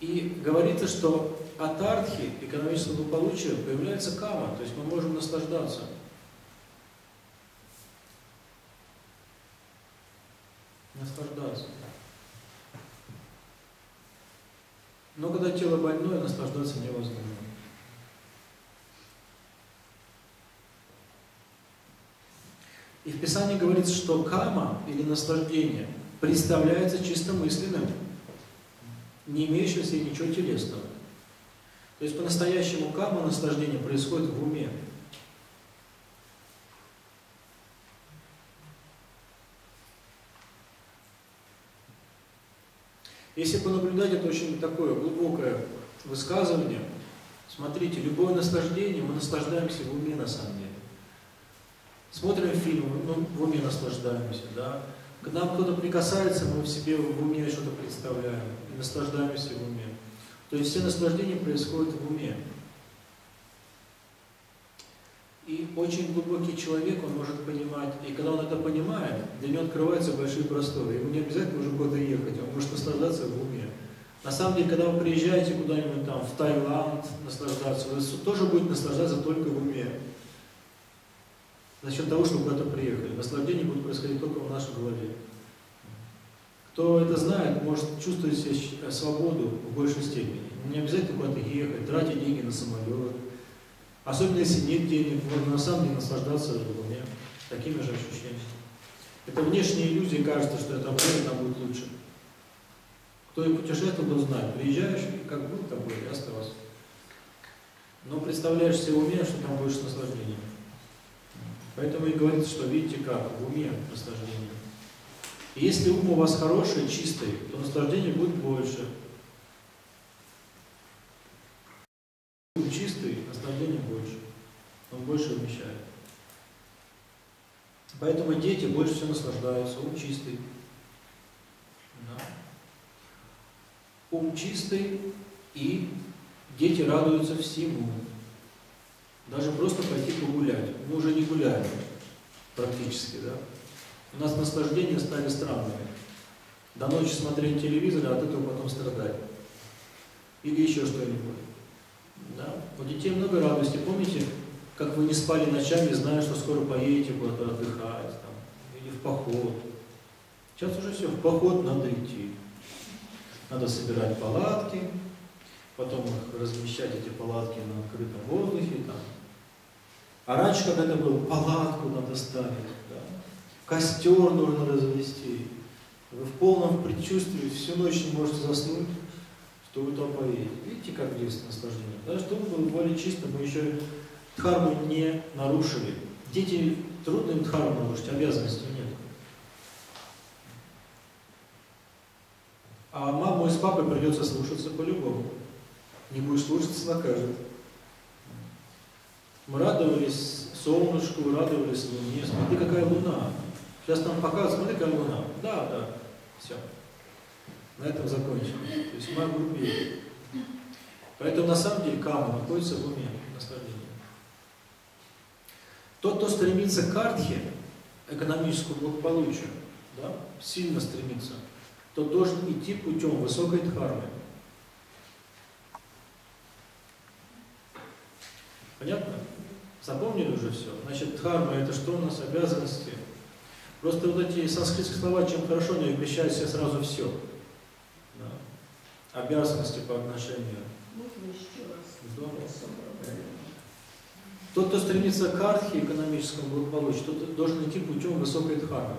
И говорится, что от артхи, экономического благополучия, появляется кама, то есть мы можем наслаждаться. Наслаждаться. Но когда тело больное, наслаждаться невозможно. И в Писании говорится, что кама, или наслаждение, представляется чисто мысленным, не имеющим в себе ничего телесного. То есть по-настоящему кама, наслаждение, происходит в уме. Если понаблюдать, это очень такое глубокое высказывание. Смотрите, любое наслаждение мы наслаждаемся в уме, на самом деле. Смотрим фильм, мы в уме наслаждаемся, да? К нам кто-то прикасается, мы в себе в уме что-то представляем и наслаждаемся в уме. То есть все наслаждения происходят в уме. И очень глубокий человек, он может понимать, и когда он это понимает, для него открываются большие просторы. Ему не обязательно уже куда-то ехать, он может наслаждаться в уме. На самом деле, когда вы приезжаете куда-нибудь там в Таиланд наслаждаться, вы тоже будете наслаждаться только в уме. За счет того, что куда-то приехали. Наслаждение будет происходить только в нашей голове. Кто это знает, может чувствовать себе свободу в большей степени. Не обязательно куда-то ехать, тратить деньги на самолет. Особенно если нет денег, можно на самом деле наслаждаться в уме такими же ощущениями. Это внешние иллюзии, кажется, что это время там будет лучше. Кто и путешествует, тот знает. Приезжаешь, как был такой, и оставался. Но представляешь себе в уме, что там больше наслаждения. Поэтому и говорится, что видите как, в уме наслаждение. И если ум у вас хороший, чистый, то наслаждение будет больше. Ум чистый, наслаждение больше. он больше вмещает. Поэтому дети больше всего наслаждаются, ум чистый. Да. Ум чистый, и дети радуются всему. Даже просто пойти погулять. Мы уже не гуляем практически, да? У нас наслаждения стали странными. До ночи смотреть телевизор, а от этого потом страдать. Или еще что-нибудь. Да? У детей много радости. Помните, как вы не спали ночами, зная, что скоро поедете куда-то отдыхать, там, или в поход. Сейчас уже все, в поход надо идти. Надо собирать палатки, потом их размещать, эти палатки, на открытом воздухе. Там. А раньше, когда это было, палатку надо ставить, да? Костер нужно развести. Вы в полном предчувствии всю ночь не можете заснуть, что вы там поедете. Видите, как здесь наслаждение? Да, чтобы было более чисто, мы еще дхарму не нарушили. Дети трудно им дхарму нарушить, обязанностей нет. А маму и с папой придется слушаться по-любому. Не будешь слушаться, накажет. Мы радовались солнышку, радовались луне. Смотри, какая луна. Сейчас там показывают, смотри, какая луна. Да, да, все. На этом закончим. То есть мы обрубили. Поэтому на самом деле кама находится в уме, наслаждение. Тот, кто стремится к артхе, экономическому благополучию, да, сильно стремится, то должен идти путем высокой дхармы. Понятно? Запомнили уже все? Значит, дхарма — это что у нас? Обязанности. Просто вот эти санскритские слова, чем хорошо, они обещают себе сразу все. Да. Обязанности по отношению. Можно еще раз. Тот, кто стремится к артхе, экономическому благополучию, тот должен идти путем высокой дхармы.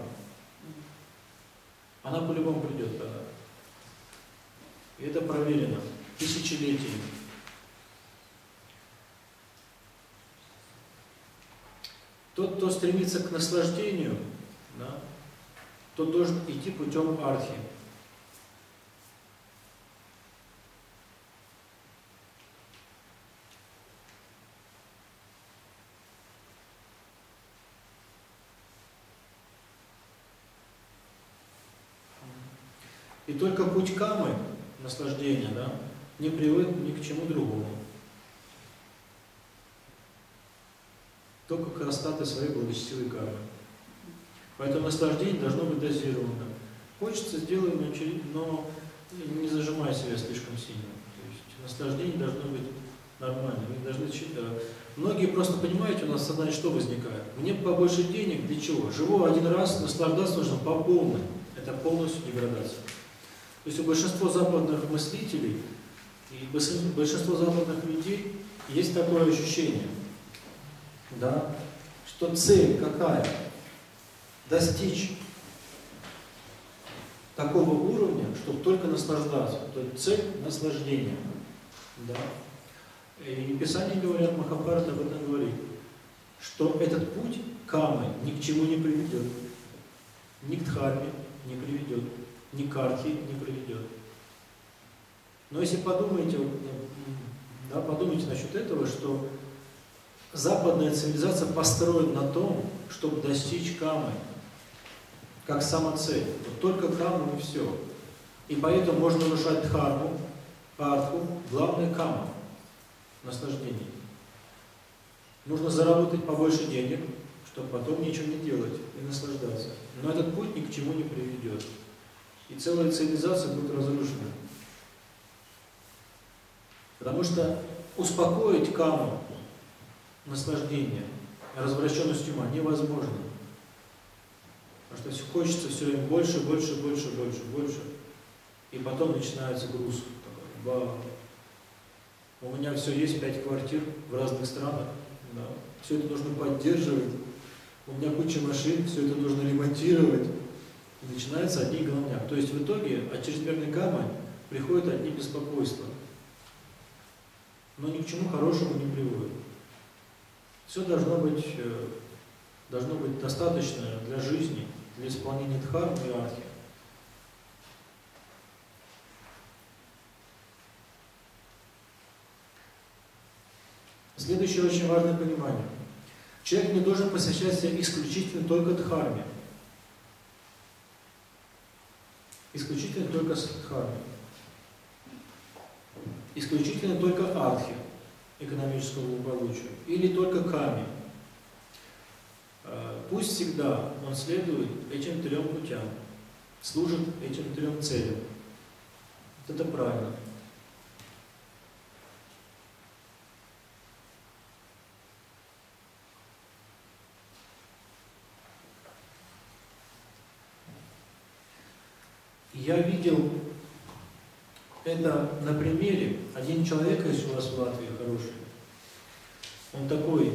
Она по-любому придет тогда. И это проверено тысячелетиями. Тот, кто стремится к наслаждению, да, тот должен идти путем артхи. И только путь камы, наслаждения, да, не приводит ни к чему другому. Только к расстаты своей благочестивой кармы. Поэтому наслаждение должно быть дозировано. Хочется, сделаем, но не зажимая себя слишком сильно. То есть наслаждение должно быть нормально. Многие просто, понимаете, у нас сознание что возникает? Мне побольше денег, для чего? Живу один раз, наслаждаться нужно по полной. Это полностью деградация. То есть у большинства западных мыслителей и большинства западных людей есть такое ощущение, да, что цель какая? Достичь такого уровня, чтобы только наслаждаться. То есть цель наслаждения. Да. И Писание говорят, Махабхарата об этом говорит, что этот путь камы ни к чему не приведет. Ни к дхарме не приведет. Ни к артхе не приведет. Но если подумаете, да, подумайте насчет этого, что западная цивилизация построена на том, чтобы достичь камы, как самоцель. Вот только каму и все. И поэтому можно нарушать дхарму, артху, главное кама, наслаждение. Нужно заработать побольше денег, чтобы потом ничего не делать и наслаждаться. Но этот путь ни к чему не приведет. И целая цивилизация будет разрушена. Потому что успокоить каму, наслаждение, развращенность ума невозможно. Потому что хочется все время больше, больше, больше, больше, больше. И потом начинается груз. Такой, ба. У меня все есть, 5 квартир в разных странах. Да. Все это нужно поддерживать. У меня куча машин, все это нужно ремонтировать. И начинаются одни головняк. То есть в итоге от чрезмерной камы приходят одни беспокойства. Но ни к чему хорошему не приводят. Все должно быть достаточно для жизни, для исполнения дхармы и артхи. Следующее очень важное понимание. Человек не должен посвящать себя исключительно только дхарме. Исключительно только дхарме. Исключительно только артхе, экономическому благополучию. Или только каме. Пусть всегда он следует этим трем путям, служит этим трем целям. Это правильно. Я видел это на примере. Один человек есть у вас в Латвии хороший. Он такой,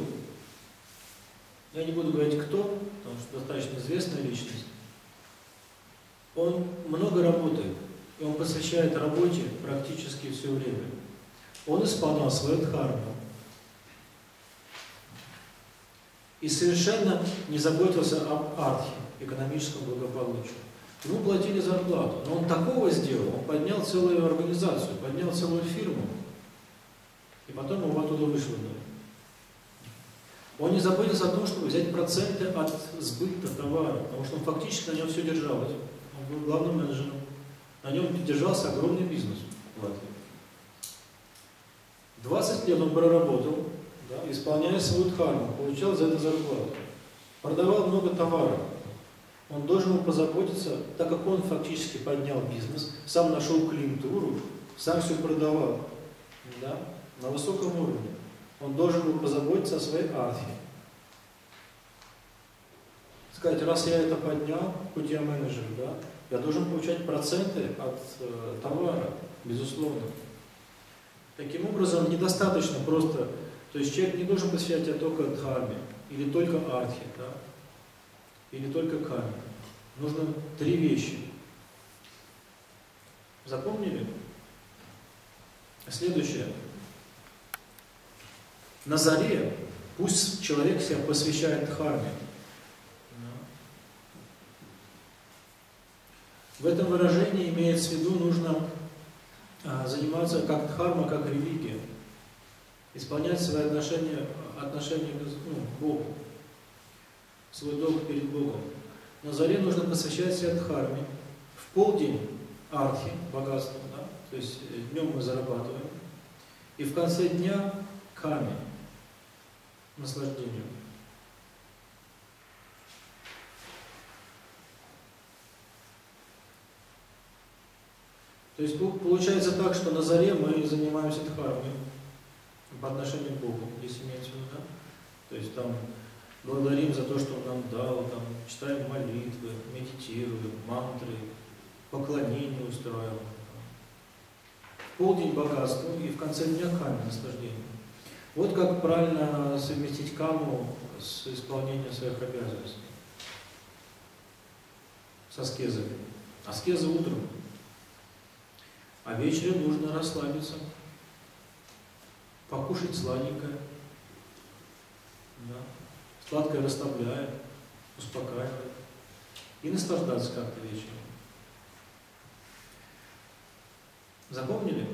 я не буду говорить кто, потому что достаточно известная личность. Он много работает, и он посвящает работе практически все время. Он исполнял свою дхарму. И совершенно не заботился об артхе, экономическом благополучии. Ему платили зарплату, но он такого сделал, он поднял целую организацию, поднял целую фирму, и потом его оттуда вышвырнули. Он не заботился о том, чтобы взять проценты от сбыта товара, потому что он фактически на нем все держалось. Он был главным менеджером. На нем держался огромный бизнес в Латвии. 20 лет он проработал, да, исполняя свою дхарму, получал за это зарплату, продавал много товаров. Он должен позаботиться, так как он фактически поднял бизнес, сам нашел клиентуру, сам все продавал, да, на высоком уровне. Он должен был позаботиться о своей артхе. Сказать, раз я это поднял, хоть я менеджер, да, я должен получать проценты от товара, безусловно. Таким образом, недостаточно просто, то есть человек не должен посвящать себя только дхарме или только артхе, да, или только каме. Нужно три вещи. Запомнили? Следующее. На заре пусть человек себя посвящает дхарме. В этом выражении имеется в виду, нужно заниматься как дхарма, как религия. Исполнять свои отношения к Богу. Свой долг перед Богом. На заре нужно посвящать себя дхарме. В полдень артхи, богатству, да? То есть днем мы зарабатываем. И в конце дня каме, наслаждению. То есть получается так, что на заре мы занимаемся дхармой по отношению к Богу, здесь имеется в виду, да? То есть там благодарим за то, что Он нам дал, там, читаем молитвы, медитируем, мантры, поклонение устраиваем. В полдень богатству и в конце дня каме, наслаждение. Вот как правильно совместить каму с исполнением своих обязанностей. С аскезой. Аскеза утром. А вечером нужно расслабиться, покушать сладенькое. Да. Сладкое расслабляет, успокаивает. И наслаждаться как-то вечером. Запомнили?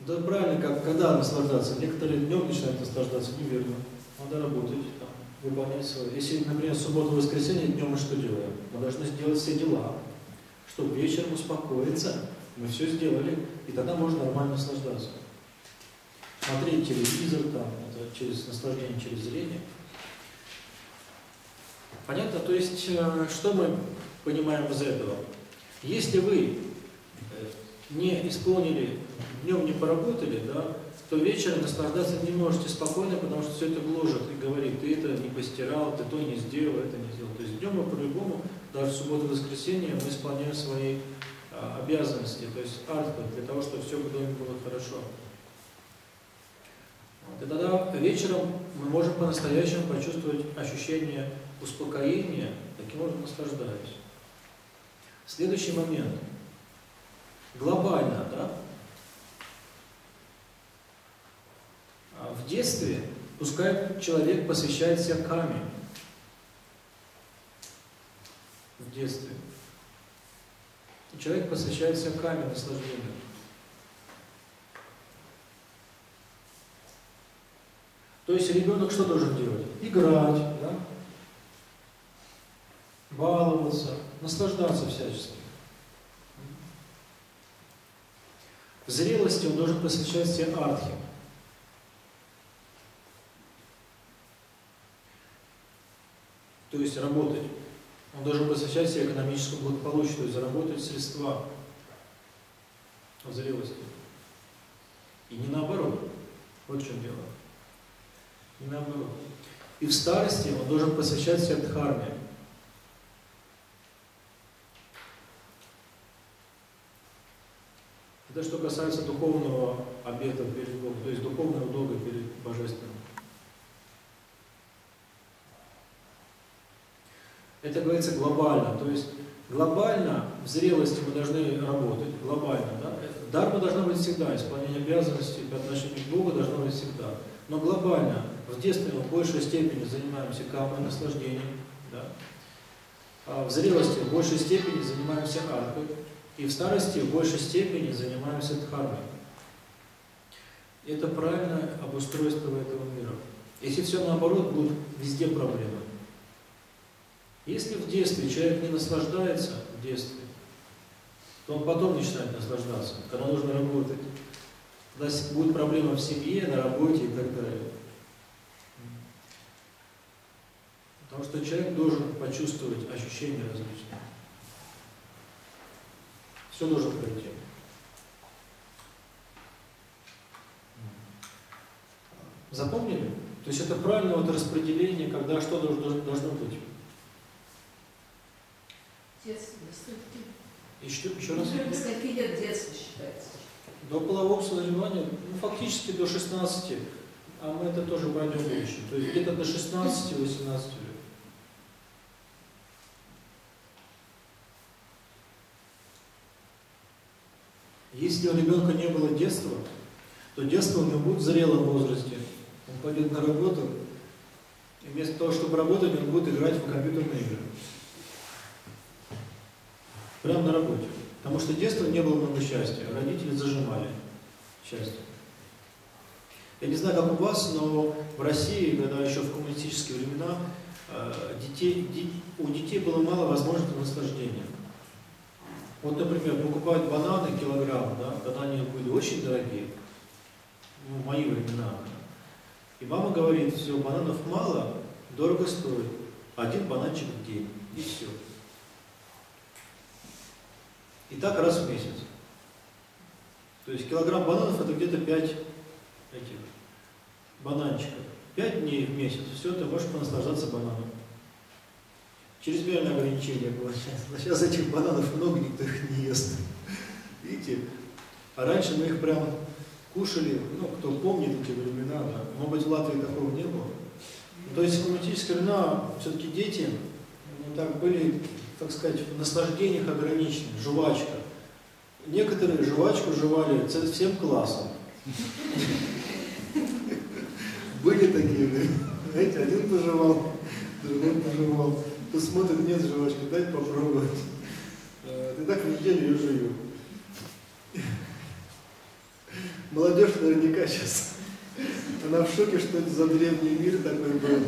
Да, правильно, как когда наслаждаться. Некоторые днем начинают наслаждаться, неверно. Надо работать, там, выполнять свои. Если, например, субботу, воскресенье, днем мы что делаем? Мы должны сделать все дела, чтобы вечером успокоиться. Мы все сделали, и тогда можно нормально наслаждаться. Смотреть телевизор, там, это через наслаждение, через зрение. Понятно? То есть, что мы понимаем из этого? Если вы не исполнили, днем не поработали, да, то вечером наслаждаться не можете спокойно, потому что все это гложет и говорит, ты это не постирал, ты то не сделал, это не сделал. То есть днем мы по-любому, даже в субботу и воскресенье, мы исполняем свои обязанности, то есть артха, для того, чтобы все в доме было хорошо. И тогда вечером мы можем по-настоящему почувствовать ощущение успокоения, таким образом наслаждаясь. Следующий момент. Глобально, да? В детстве пускай человек посвящает себя каме. В детстве. И человек посвящает себя каме, наслаждению. То есть ребенок что должен делать? Играть, да? Баловаться, наслаждаться всячески. В зрелости он должен посвящать себе артхе. То есть работать. Он должен посвящать себе экономическому благополучию, то есть заработать средства в зрелости. И не наоборот. Вот в чем дело. Не наоборот. И в старости он должен посвящать себя дхарме. Это что касается духовного обета перед Богом, то есть духовного долга перед Божественным. Это говорится глобально, то есть глобально в зрелости мы должны работать, глобально, да? Дарма должна быть всегда, исполнение обязанностей по отношению к Богу должно быть всегда. Но глобально, в детстве мы в большей степени занимаемся камой, наслаждением, да? А в зрелости в большей степени занимаемся артхой, и в старости в большей степени занимаемся дхармой. Это правильное обустройство этого мира. Если все наоборот, будут везде проблемы. Если в детстве человек не наслаждается, в детстве, то он потом начинает наслаждаться, когда нужно работать. Тогда будет проблема в семье, на работе и так далее. Потому что человек должен почувствовать ощущения различные. Все должно пройти. Запомнили? То есть это правильное вот распределение, когда что должно быть. Детство, еще раз. До скольки лет детство считается? До полового созревания, ну, фактически до 16, а мы это тоже пойдем еще. То есть где-то до 16-18 лет. Если у ребенка не было детства, то детство у него будет в зрелом возрасте. Он пойдет на работу, и вместо того, чтобы работать, он будет играть в компьютерные игры. Прямо на работе. Потому что детства не было много счастья. Родители зажимали счастье. Я не знаю, как у вас, но в России, когда еще в коммунистические времена, у детей было мало возможностей наслаждения. Вот, например, покупают бананы килограмм, да, когда они были очень дорогие, ну, в мои времена. И мама говорит, все, бананов мало, дорого стоит, один бананчик в день, и все. И так раз в месяц. То есть килограмм бананов это где-то 5 этих бананчиков. 5 дней в месяц, все, ты можешь понаслаждаться бананом. Чрезмерное ограничение было сейчас. Но сейчас этих бананов много, никто их не ест. Видите? А раньше мы их прям кушали, ну, кто помнит эти времена, да. Может быть, в Латвии такого не было. Ну, то есть в коммунистические времена все-таки дети ну, так были, так сказать, в наслаждениях ограничены. Жвачка. Некоторые жвачку жевали всем классом. Были такие, знаете, один пожевал, другой пожевал. Кто смотрит, нет жвачки, дай попробовать. Ты так в неделю ее жую. Молодежь наверняка сейчас. Она в шоке, что это за древний мир такой был.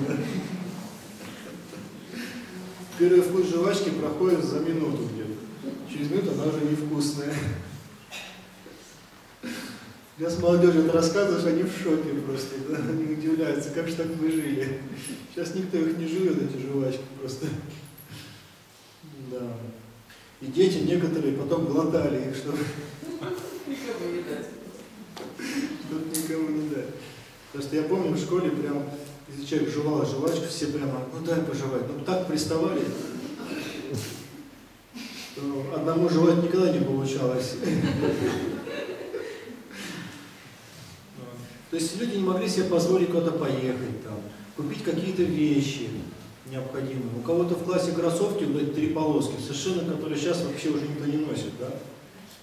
Первый вкус жвачки проходит за минуту где-то. Через минуту она уже невкусная. Сейчас молодежь это рассказываешь, они в шоке просто, да? Они удивляются, как же так мы жили. Сейчас никто их не жует, эти жвачки просто. Да. И дети некоторые потом глотали их, чтобы никому не дать. Чтобы никому не дать. Потому что я помню в школе прям, если человек жевал жвачку, все прямо, ну дай пожевать. Ну так приставали, что одному жевать никогда не получалось. То есть люди не могли себе позволить куда-то поехать, там, купить какие-то вещи необходимые. У кого-то в классе кроссовки, вот эти 3 полоски, совершенно, которые сейчас вообще уже никто не носит, да?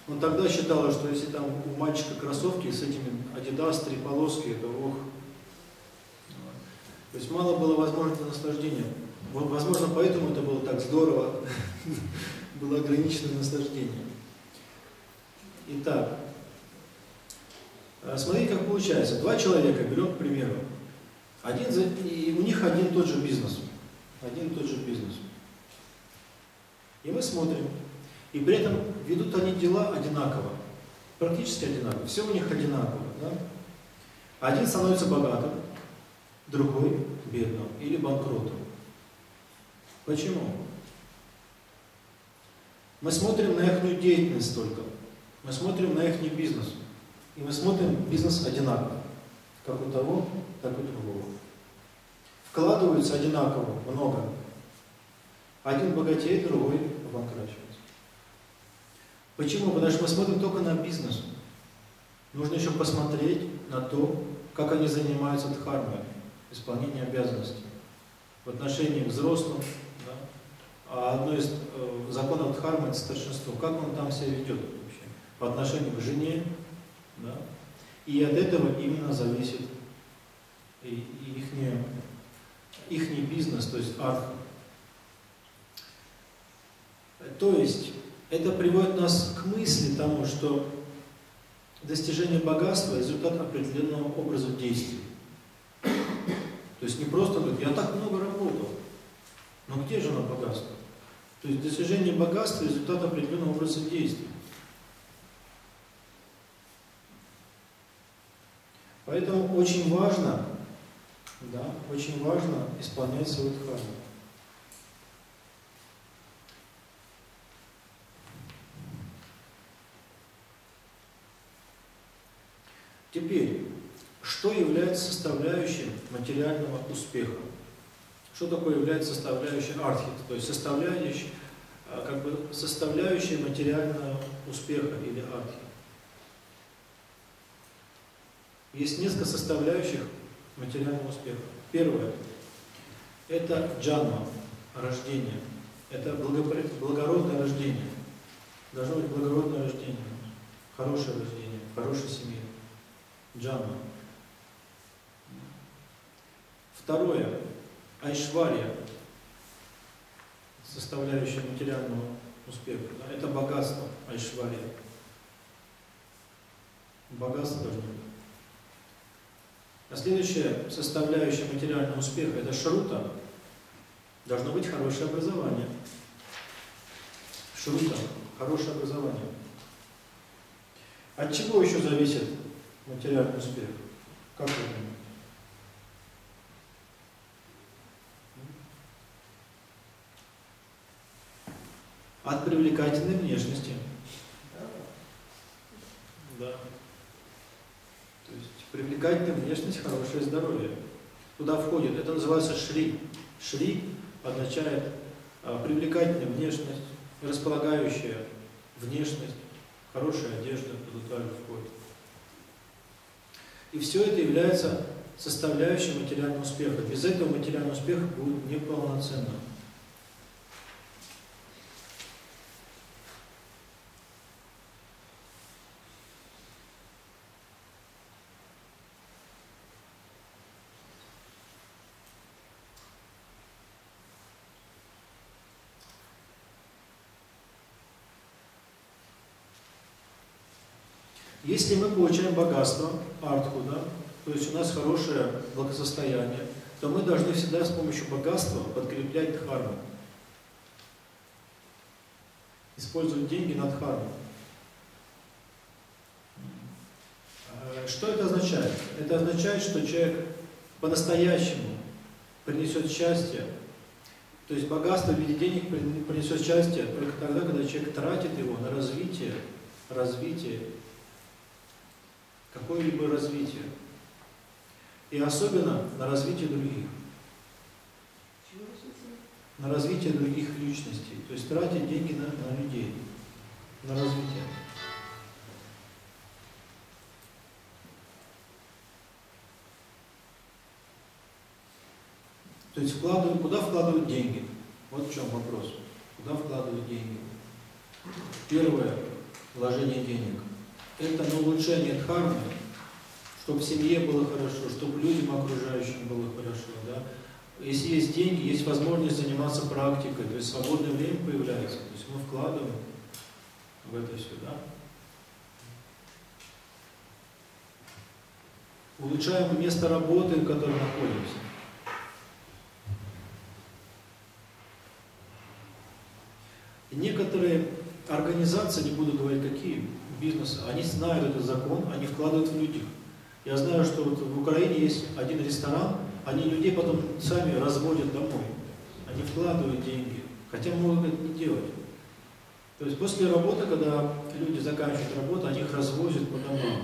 Но тогда считалось, что если там у мальчика кроссовки с этими Adidas 3 полоски, это ох. То есть мало было возможности наслаждения. Вот, возможно, поэтому это было так здорово, было ограниченное наслаждение. Итак. Смотрите, как получается. 2 человека, берем, к примеру, И у них один и тот же бизнес. И мы смотрим. И при этом ведут они дела одинаково. Практически одинаково. Все у них одинаково. Да? Один становится богатым, другой бедным или банкротом. Почему? Мы смотрим на их деятельность только. Мы смотрим на их бизнес. И мы смотрим бизнес одинаково. Как у того, так и у другого. Вкладываются одинаково, много. Один богатеет, другой обанкрачивается. Почему? Потому что мы смотрим только на бизнес. Нужно еще посмотреть на то, как они занимаются дхармой, исполнением обязанностей. В отношении к взрослым, да? А одно из законов дхармы – это старшинство. Как он там себя ведет вообще? По отношению к жене, да? И от этого именно зависит их бизнес, то есть артха. То есть это приводит нас к мысли тому, что достижение богатства – результат определенного образа действий. То есть не просто говорить, я так много работал, но где же оно богатство? То есть достижение богатства – результат определенного образа действий. Поэтому очень важно, да, очень важно исполнять свою дхарму. Теперь, что является составляющей материального успеха? Что такое является составляющей артхи, то есть составляющей, как бы составляющей материального успеха или артхи? Есть несколько составляющих материального успеха. Первое – это джанма, рождение. Это благородное рождение. Должно быть благородное рождение, хорошее рождение, хорошая семья. Джанма. Второе – айшварья, составляющая материального успеха. Это богатство, айшварья. Богатство должно быть. А следующая составляющая материального успеха – это шрута. Должно быть хорошее образование. Шрута – хорошее образование. От чего еще зависит материальный успех? Как вы думаете? От привлекательной внешности. Да. То есть привлекательная внешность, хорошее здоровье. Туда входит, это называется шри. Шри означает привлекательная внешность, располагающая внешность, хорошая одежда, туда же входит. И все это является составляющей материального успеха. Без этого материальный успех будет неполноценным. Если мы получаем богатство, артху, да, то есть у нас хорошее благосостояние, то мы должны всегда с помощью богатства подкреплять дхарму. Использовать деньги на дхарму. Что это означает? Это означает, что человек по-настоящему принесет счастье, то есть богатство в виде денег принесет счастье только тогда, когда человек тратит его на развитие. Какое-либо развитие. И особенно на развитие других. На развитие других личностей. То есть тратить деньги на людей. На развитие. То есть куда вкладывают деньги? Вот в чем вопрос. Куда вкладывают деньги? Первое – вложение денег. Это на улучшение дхармы, чтобы в семье было хорошо, чтобы людям окружающим было хорошо. Да? Если есть деньги, есть возможность заниматься практикой, то есть свободное время появляется. То есть мы вкладываем в это все. Да? улучшаем место работы, в котором находимся. Некоторые организации, не буду говорить какие, бизнесы, они знают этот закон, они вкладывают в людей. Я знаю, что вот в Украине есть один ресторан, они людей потом сами разводят домой. Они вкладывают деньги, хотя могут это не делать. То есть после работы, когда люди заканчивают работу, они их развозят по домам.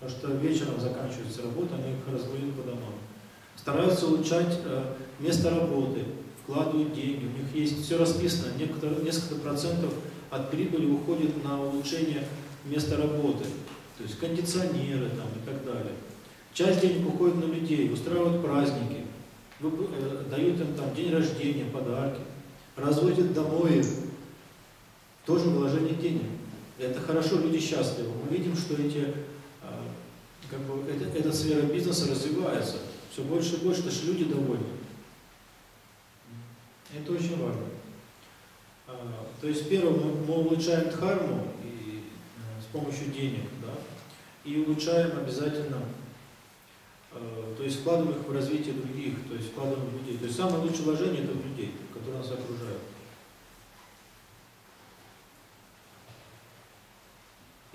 Потому что вечером заканчивается работа, они их разводят по домам. Стараются улучшать место работы, вкладывают деньги, у них есть все расписано, несколько процентов от прибыли уходит на улучшение места работы, то есть кондиционеры там и так далее. Часть денег уходит на людей, устраивают праздники, дают им там день рождения, подарки, разводят домой, тоже вложение денег. Это хорошо, люди счастливы. Мы видим, что эти, как бы, эта сфера бизнеса развивается, все больше и больше, даже люди довольны. Это очень важно. То есть, первым мы улучшаем дхарму и, с помощью денег, да, и улучшаем обязательно, то есть вкладываем их в развитие других, то есть вкладываем в людей. То есть самое лучшее вложение – это в людей, которые нас окружают.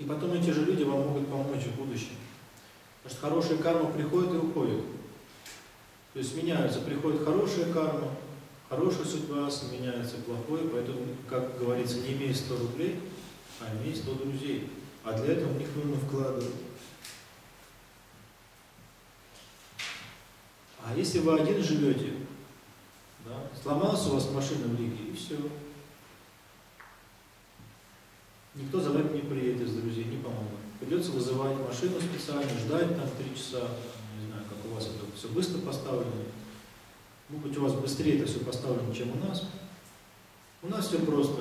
И потом эти же люди вам могут помочь в будущем. Потому что хорошая карма приходит и уходит. То есть меняются, приходит хорошая карма, хорошая судьба, меняется плохой, поэтому, как говорится, не имей 100 рублей, а имей 100 друзей. А для этого в них нужно вкладывать. А если вы один живете, да, сломалась у вас машина в Риге, и все. Никто за вами не приедет из друзей, не поможет. Придется вызывать машину специально, ждать там 3 часа, не знаю, как у вас это все быстро поставлено. Может быть, у вас быстрее это все поставлено, чем у нас. У нас все просто.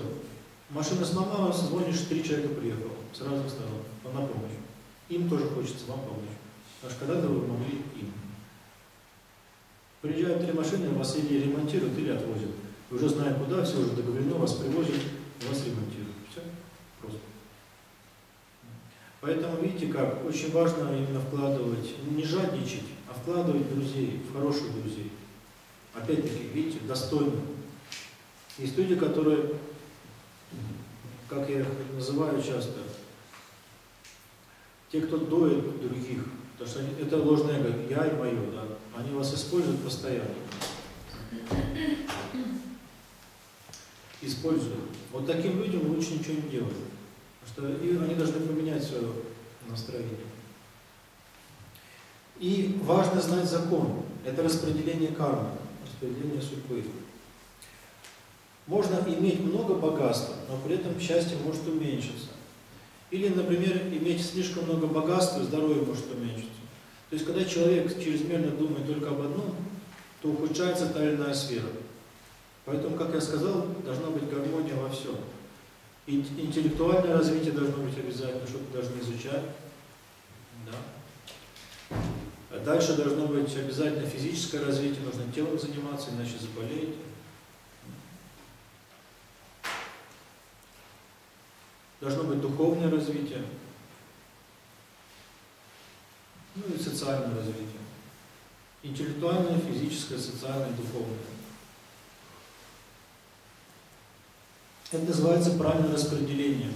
Машина сломалась, звонишь, 3 человека приехало с разных сторон, на помощь. Им тоже хочется вам помочь. Потому что когда-то вы помогли им. Приезжают 3 машины, вас или ремонтируют, или отвозят. Вы уже знаете куда, все уже договорено, вас привозят, вас ремонтируют. Все просто. Поэтому видите как, очень важно именно вкладывать, не жадничать, а вкладывать в друзей, в хороших друзей. Опять-таки, видите, достойно. Есть люди, которые, как я их называю часто, те, кто доит других, потому что они, это ложное эго, я и мое, да, они вас используют постоянно. Используют. Вот таким людям лучше ничего не делать, потому что они должны поменять свое настроение. И важно знать закон, это распределение кармы. Распределение судьбы. Можно иметь много богатства, но при этом счастье может уменьшиться. Или, например, иметь слишком много богатства, и здоровье может уменьшиться. То есть, когда человек чрезмерно думает только об одном, то ухудшается та или иная сфера. Поэтому, как я сказал, должна быть гармония во всем. И интеллектуальное развитие должно быть обязательно, что-то должны изучать. Да. Дальше должно быть обязательно физическое развитие, нужно телом заниматься, иначе заболеете. Должно быть духовное развитие, ну и социальное развитие. Интеллектуальное, физическое, социальное, духовное. Это называется правильное распределение.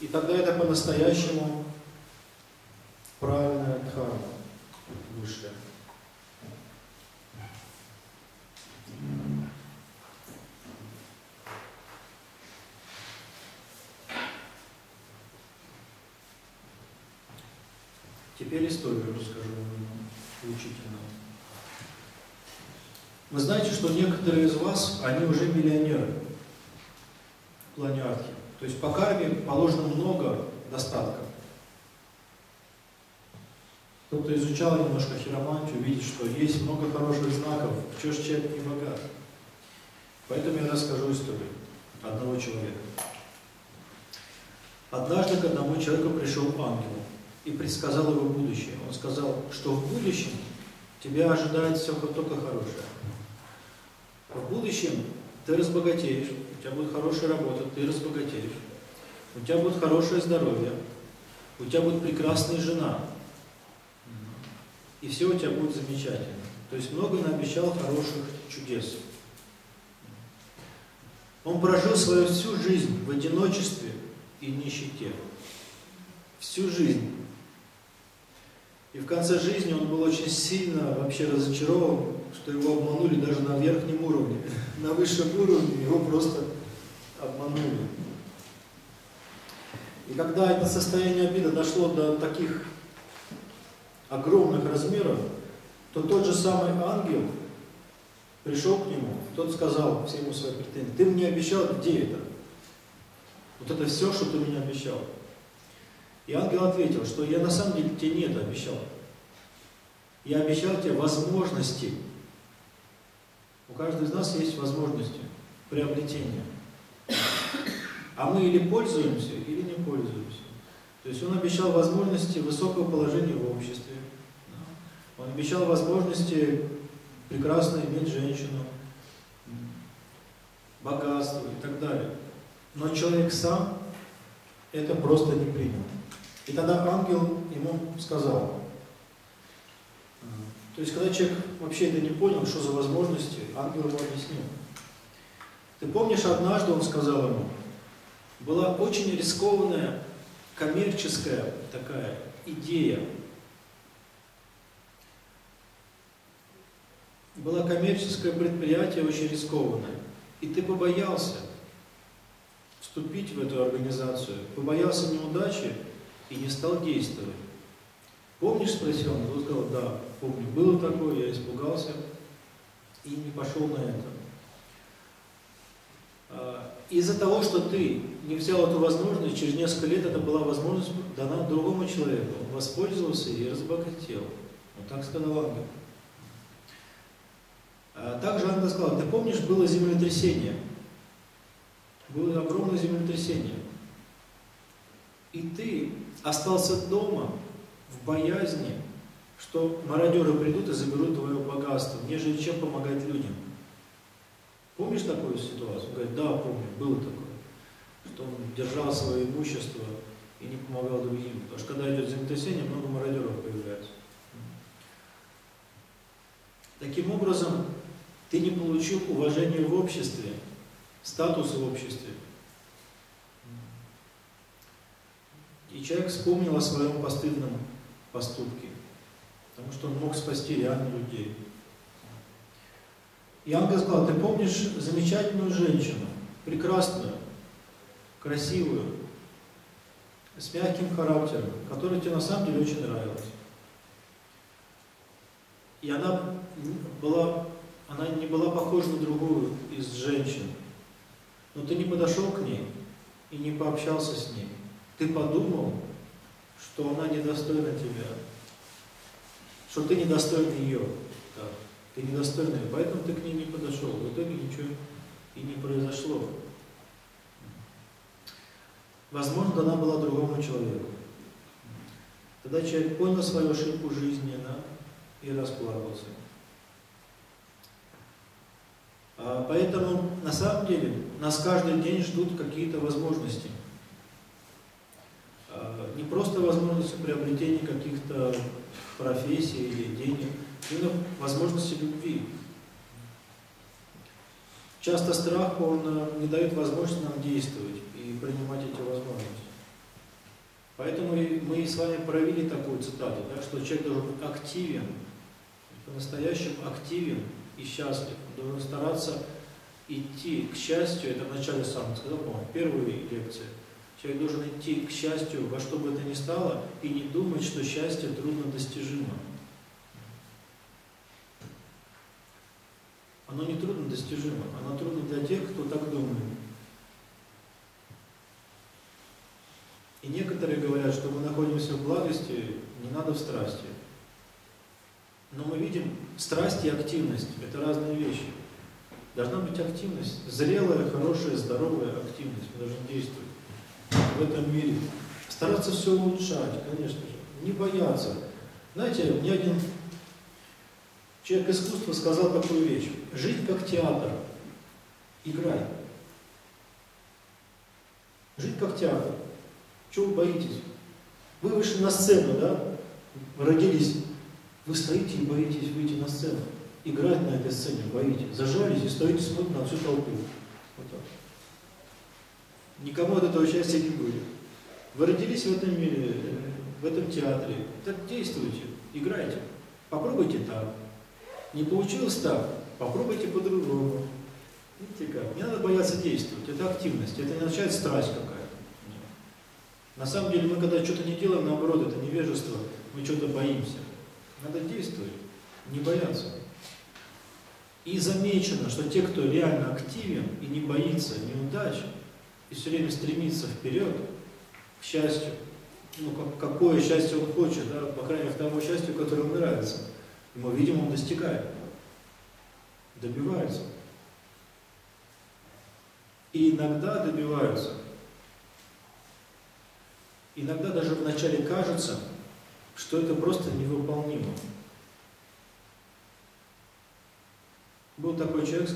И тогда это по-настоящему правильная дхарма высшая. Теперь историю расскажу учительно. Вы знаете, что некоторые из вас, они уже миллионеры в плане артхи. То есть по карме положено много достатка. Кто-то изучал немножко хиромантию, видит, что есть много хороших знаков, чего ж человек не богат. Поэтому я расскажу историю одного человека. Однажды к одному человеку пришел ангел и предсказал его будущее. Он сказал, что в будущем тебя ожидает все только хорошее. В будущем ты разбогатеешь, у тебя будет хорошая работа, ты разбогатеешь, у тебя будет хорошее здоровье, у тебя будет прекрасная жена, и все у тебя будет замечательно. То есть много наобещал хороших чудес. Он прожил свою всю жизнь в одиночестве и нищете. Всю жизнь. И в конце жизни он был очень сильно вообще разочарован, что его обманули даже на верхнем уровне. На высшем уровне его просто обманули. И когда это состояние обиды дошло до таких огромных размеров, то тот же самый ангел пришел к нему, тот сказал все ему свои претензии: ты мне обещал, где это? Вот это все, что ты мне обещал. И ангел ответил, что я на самом деле тебе не это обещал. Я обещал тебе возможности. У каждого из нас есть возможности приобретения. А мы или пользуемся, или не пользуемся. То есть он обещал возможности высокого положения в обществе. Он обещал возможности прекрасно иметь женщину, богатство и так далее. Но человек сам это просто не принял. И тогда ангел ему сказал. То есть, когда человек вообще это не понял, что за возможности, ангел ему объяснил. Ты помнишь, однажды он сказал ему, была очень рискованная коммерческая такая идея. Было коммерческое предприятие, очень рискованное. И ты побоялся вступить в эту организацию, побоялся неудачи и не стал действовать. Помнишь, спросил он? Он сказал, да, помню, было такое, я испугался и не пошел на это. Из-за того, что ты не взял эту возможность, через несколько лет это была возможность дана другому человеку. Он воспользовался и разбогател. Вот так сказал ангел. Также ангел сказал, ты помнишь, было землетрясение? Было огромное землетрясение. И ты остался дома в боязни, что мародеры придут и заберут твое богатство, нежели чем помогать людям. Помнишь такую ситуацию? Он говорит, да, помню, было такое. Что он держал свое имущество и не помогал другим. Потому что когда идет землетрясение, много мародеров появляется. Таким образом, ты не получил уважения в обществе, статус в обществе. И человек вспомнил о своем постыдном поступке, потому что он мог спасти реально людей. И ангел сказал, ты помнишь замечательную женщину, прекрасную, красивую, с мягким характером, которая тебе на самом деле очень нравилась. И она не была похожа на другую из женщин. Но ты не подошел к ней и не пообщался с ней. Ты подумал, что она недостойна тебя, что ты недостоин ее. Да, ты недостойна, поэтому ты к ней не подошел. В итоге ничего и не произошло. Возможно, она была другому человеку. Тогда человек понял свою ошибку жизни, и расплавился. Поэтому, на самом деле, нас каждый день ждут какие-то возможности. Не просто возможности приобретения каких-то профессий или денег, но возможности любви. Часто страх, он не дает возможности нам действовать и принимать эти возможности. Поэтому мы с вами провели такую цитату, да, что человек должен быть активен, по-настоящему активен и счастлив. Он должен стараться идти к счастью, это вначале сам сказал, по-моему, в первую лекцию. Человек должен идти к счастью во что бы это ни стало и не думать, что счастье трудно достижимо. Оно не трудно достижимо, оно трудно для тех, кто так думает. И некоторые говорят, что мы находимся в благости, не надо в страсти. Но мы видим, страсть и активность – это разные вещи. Должна быть активность, зрелая, хорошая, здоровая активность. Мы должны действовать в этом мире. Стараться все улучшать, конечно же, не бояться. Знаете, мне один человек искусства сказал такую вещь. Жить как театр. играй. Жить как театр. Чего вы боитесь? Вы вышли на сцену, да? Вы родились. Вы стоите и боитесь выйти на сцену. Играть на этой сцене боитесь. Зажались и стоите, смотрите на всю толпу. Вот так. Никому от этого счастья не будет. Вы родились в этом мире, в этом театре. Так действуйте, играйте. Попробуйте так. Не получилось так, попробуйте по-другому. Видите как? Не надо бояться действовать. Это активность, это не означает страсть какая-то. На самом деле мы когда что-то не делаем, наоборот, это невежество, мы что-то боимся. Надо действовать, не бояться. И замечено, что те, кто реально активен и не боится неудач, и все время стремится вперед, к счастью, ну какое счастье он хочет, да, по крайней мере, к тому счастью, которое ему нравится. И мы видим, он достигает, добивается. И иногда добиваются. Иногда даже вначале кажется, что это просто невыполнимо. Был такой человек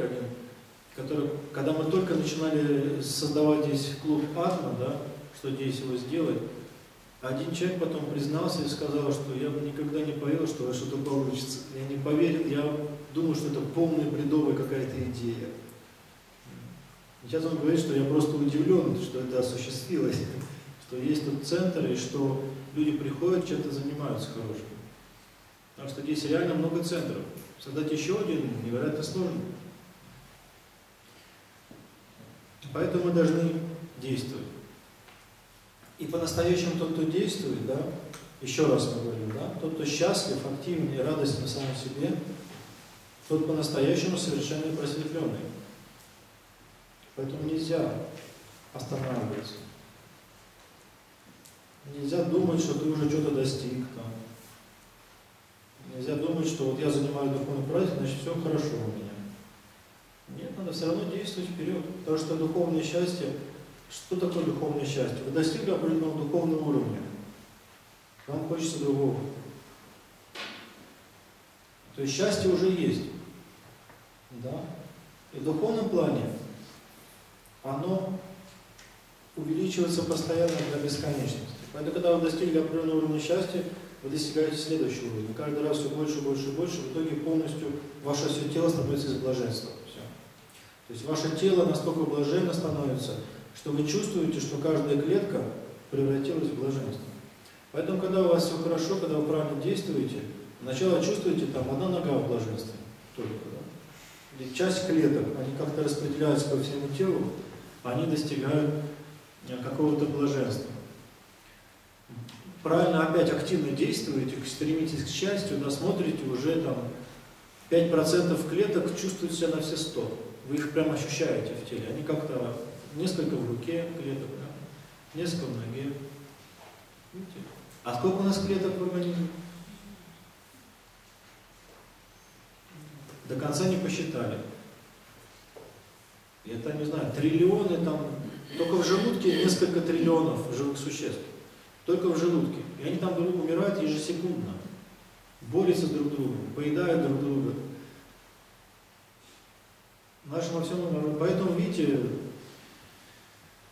один, который, когда мы только начинали создавать здесь клуб «Атма», да, что здесь его сделать, один человек потом признался и сказал, что я бы никогда не поверил, что что-то получится. Я не поверил, я думал, что это полная бредовая какая-то идея. Сейчас он говорит, что я просто удивлен, что это осуществилось, что есть тут центр, и что люди приходят, чем-то занимаются хорошим. Потому что здесь реально много центров. Создать еще один невероятно сложно. Поэтому мы должны действовать. И по-настоящему тот, кто действует, да, еще раз мы говорим, да, тот, кто счастлив, активен и радостен самому себе, тот по-настоящему совершенно просветленный. Поэтому нельзя останавливаться. Нельзя думать, что ты уже что-то достиг. Там. Нельзя думать, что вот я занимаю духовный праздник, значит все хорошо у меня. Нет, надо все равно действовать вперед. Потому что духовное счастье, что такое духовное счастье? Вы достигли определенного духовного уровня. Вам хочется другого. То есть счастье уже есть. Да? И в духовном плане оно увеличивается постоянно до бесконечности. Поэтому, когда вы достигли определенного уровня счастья, вы достигаете следующего уровня. Каждый раз все больше, больше, больше. В итоге полностью ваше все тело становится из блаженства. Все. То есть ваше тело настолько блаженно становится, что вы чувствуете, что каждая клетка превратилась в блаженство. Поэтому, когда у вас все хорошо, когда вы правильно действуете, сначала чувствуете, там, одна нога в блаженстве, только, да? И часть клеток, они как-то распределяются по всему телу, они достигают какого-то блаженства. Правильно опять активно действуете, стремитесь к счастью, да, смотрите, уже там 5% клеток чувствуют себя на все 100. Вы их прям ощущаете в теле. Они как-то несколько в руке клеток, да, несколько в ноге. Видите? А сколько у нас клеток в организме? До конца не посчитали. Я там не знаю, триллионы там, только в желудке несколько триллионов живых существ. Только в желудке. И они там друг умирают ежесекундно. Борются друг с другом, поедают друг друга. Нашим во всем. Поэтому, видите,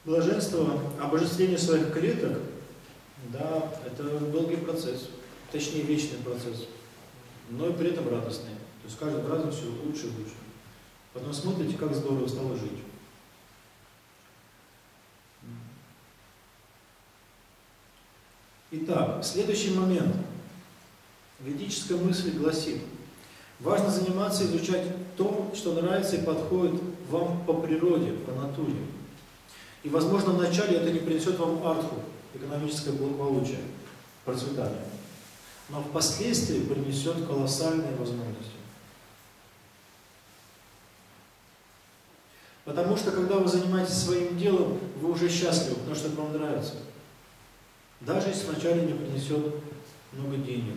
блаженство, обожествление своих клеток, да, это долгий процесс, точнее вечный процесс, но и при этом радостный. То есть каждый раз все лучше и лучше. Потом смотрите, как здорово стало жить. Итак, следующий момент. Ведическая мысль гласит: важно заниматься, изучать то, что нравится и подходит вам по природе, по натуре. И, возможно, вначале это не принесет вам артху, экономическое благополучие, процветание. Но впоследствии принесет колоссальные возможности. Потому что, когда вы занимаетесь своим делом, вы уже счастливы, потому что это вам нравится. Даже если вначале не принесет много денег.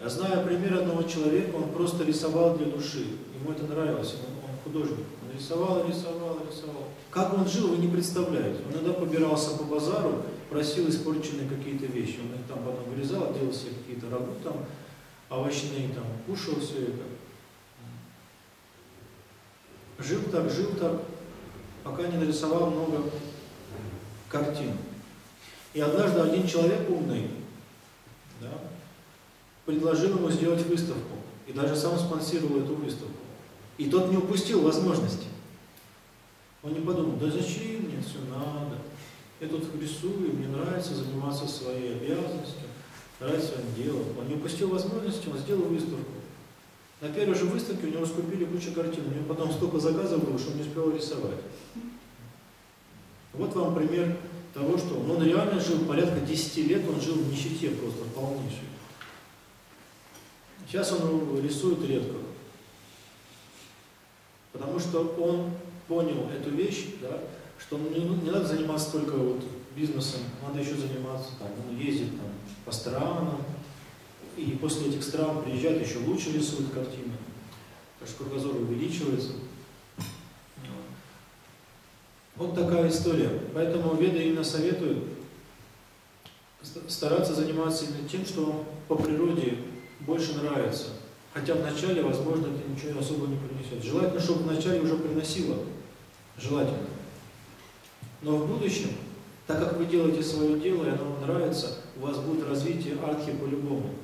Я знаю пример одного человека, он просто рисовал для души. Ему это нравилось, он художник. Он рисовал, рисовал, рисовал. Как он жил, вы не представляете. Он иногда побирался по базару, просил испорченные какие-то вещи. Он их там потом вырезал, делал себе какие-то работы, там, овощные, там, кушал все это. жил так, пока не нарисовал много картин. И однажды один человек умный, да, предложил ему сделать выставку, и даже сам спонсировал эту выставку. И тот не упустил возможности. Он не подумал, да зачем мне все надо, я тут рисую, мне нравится заниматься своей обязанностью, нравится своим делом. Он не упустил возможности, он сделал выставку. На первой же выставке у него скупили кучу картин, у него потом столько заказов было, что он не успел рисовать. Вот вам пример того, что он реально жил порядка 10 лет, он жил в нищете просто полнейшей. Сейчас он рисует редко, потому что он понял эту вещь, да, что не надо заниматься только вот бизнесом, надо еще заниматься, там, он ездит там, по странам, и после этих стран приезжает, еще лучше рисует картины, потому что кругозор увеличивается. Вот такая история. Поэтому веды именно советуют стараться заниматься именно тем, что по природе больше нравится. Хотя вначале, возможно, это ничего особо не принесет. Желательно, чтобы вначале уже приносило. Желательно. Но в будущем, так как вы делаете свое дело, и оно вам нравится, у вас будет развитие артхи по-любому.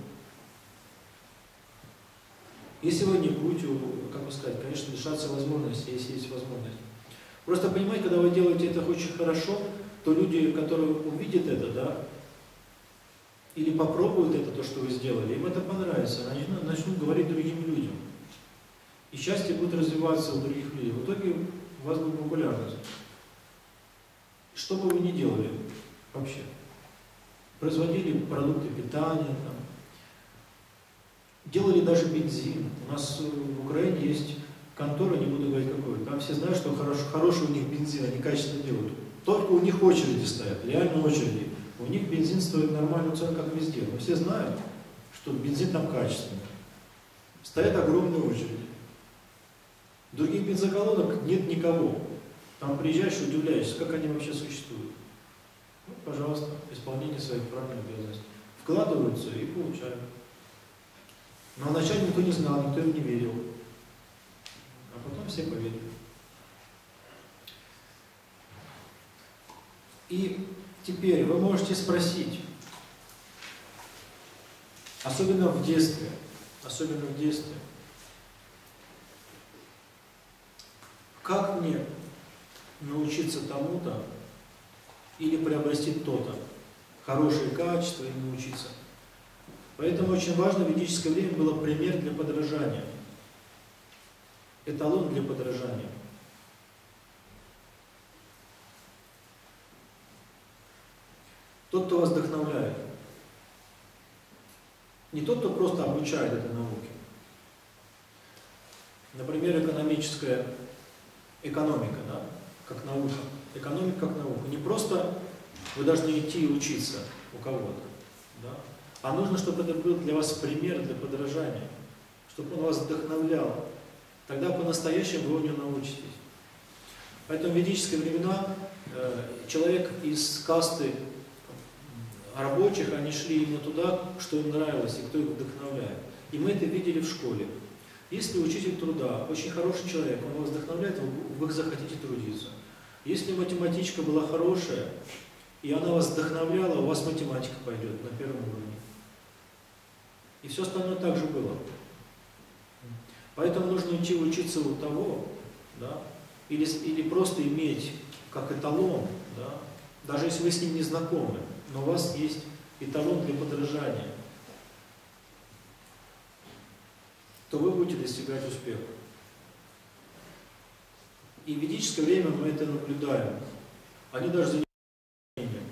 Если вы не будете, как бы сказать, конечно, лишаться возможности, если есть возможность. Просто понимаете, когда вы делаете это очень хорошо, то люди, которые увидят это, да, или попробуют это, то, что вы сделали, им это понравится, они начнут говорить другим людям. И счастье будет развиваться у других людей. В итоге у вас будет популярность. Что бы вы ни делали вообще. Производили продукты питания, там, делали даже бензин. У нас в Украине есть контора, не буду говорить какой, там все знают, что хороший у них бензин, они качественно делают. Только у них очереди стоят, реально очереди. У них бензин стоит нормальную цену, как везде. Но все знают, что бензин там качественный. Стоят огромные очереди. Других бензоколонок нет никого. Там приезжаешь, удивляешься, как они вообще существуют. Ну, пожалуйста, исполнение своих правильных обязанностей. Вкладываются и получают. Но вначале никто не знал, никто им не верил. А потом все поверили. И теперь вы можете спросить, особенно в детстве, как мне научиться тому-то или приобрести то-то, хорошие качества и научиться. Поэтому очень важно в ведическое время было пример для подражания, эталон для подражания. Тот, кто вас вдохновляет. Не тот, кто просто обучает этой науке. Например, экономика, да, как наука. Экономика как наука. Не просто вы должны идти и учиться у кого-то, да, а нужно, чтобы это был для вас пример для подражания, чтобы он вас вдохновлял. Тогда по-настоящему вы у него научитесь. Поэтому в ведические времена человек из касты рабочих, они шли именно туда, что им нравилось и кто их вдохновляет. И мы это видели в школе. Если учитель труда, очень хороший человек, он вас вдохновляет, вы захотите трудиться. Если математичка была хорошая, и она вас вдохновляла, у вас математика пойдет на первом уровне. И все остальное также было. Поэтому нужно идти учиться у того, да, или просто иметь как эталон, да, даже если вы с ним не знакомы. Но у вас есть эталон для подражания, то вы будете достигать успеха. И в ведическое время мы это наблюдаем. Они даже занимаются умением.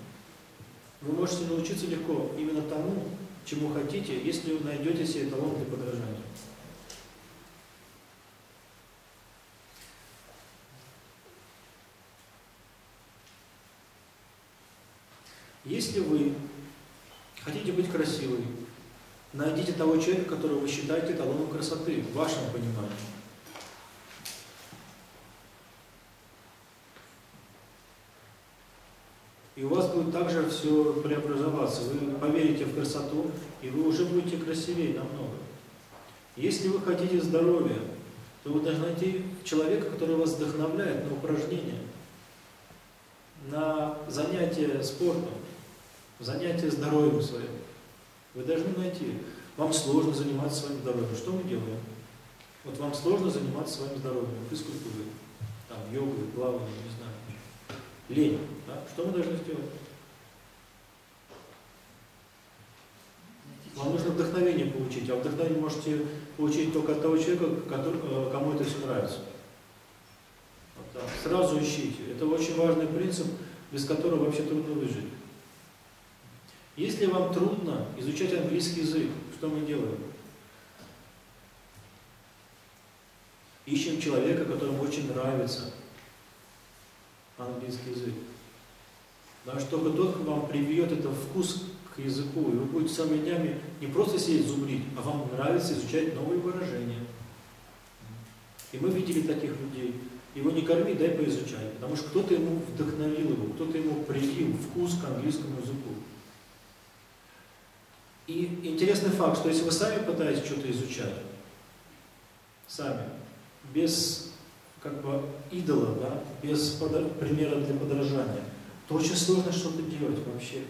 Вы можете научиться легко именно тому, чему хотите, если вы найдете себе эталон для подражания. Если вы хотите быть красивой, найдите того человека, которого вы считаете эталоном красоты, в вашем понимании. И у вас будет также все преобразоваться. Вы поверите в красоту, и вы уже будете красивее намного. Если вы хотите здоровья, то вы должны найти человека, который вас вдохновляет на упражнения, на занятия спортом, занятия здоровьем своим. Вы должны найти. Вам сложно заниматься своим здоровьем. Что мы делаем? Вот вам сложно заниматься своим здоровьем, физкультурой, там, йогой, плаванием, не знаю, лень. Да? Что мы должны сделать? Вам нужно вдохновение получить, а вдохновение можете получить только от того человека, кому это все нравится. Вот так. Сразу ищите. Это очень важный принцип, без которого вообще трудно выжить. Если вам трудно изучать английский язык, что мы делаем? Ищем человека, которому очень нравится английский язык. Потому что только тот, кто вам привьет этот вкус к языку, и вы будете целыми днями не просто сидеть зубрить, а вам нравится изучать новые выражения. И мы видели таких людей. Его не корми, дай поизучать. Потому что кто-то ему вдохновил его, кто-то ему привил вкус к английскому языку. И интересный факт, что если вы сами пытаетесь что-то изучать, сами, без как бы идола, да, без примера для подражания, то очень сложно что-то делать вообще.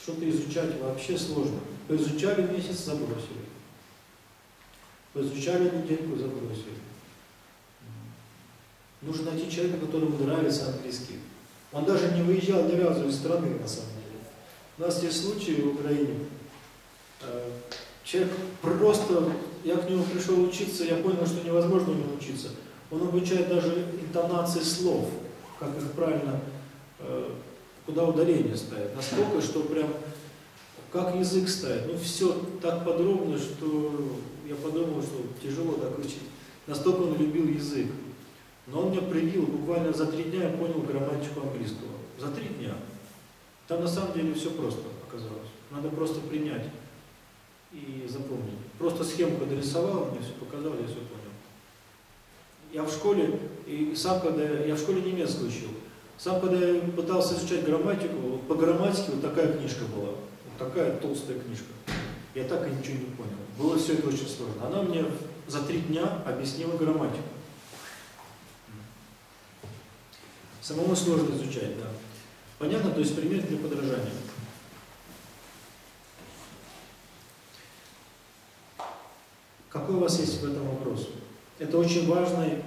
Что-то изучать вообще сложно. Поизучали месяц, забросили. Поизучали недельку, забросили. Нужно найти человека, которому нравится английский. Он даже не выезжал ни разу из страны, на самом деле. У нас есть случаи в Украине. Человек просто, я к нему пришел учиться, я понял, что невозможно у него учиться. Он обучает даже интонации слов, как их правильно, куда ударение ставит. Настолько, что прям, как язык ставит. Ну все так подробно, что я подумал, что тяжело так учить. Настолько он любил язык. Но он меня привил, буквально за 3 дня я понял грамматику английского. За 3 дня. Там на самом деле все просто оказалось. Надо просто принять и запомнить. Просто схемку дорисовал, мне все показал, я все понял. Я в школе, и сам когда я в школе немецкий учил, сам когда я пытался изучать грамматику, вот по грамматике вот такая книжка была, вот такая толстая книжка. Я так и ничего не понял. Было все это очень сложно. Она мне за 3 дня объяснила грамматику. Самому сложно изучать, да. Понятно? То есть пример для подражания. Какой у вас есть в этом вопрос? Это очень важное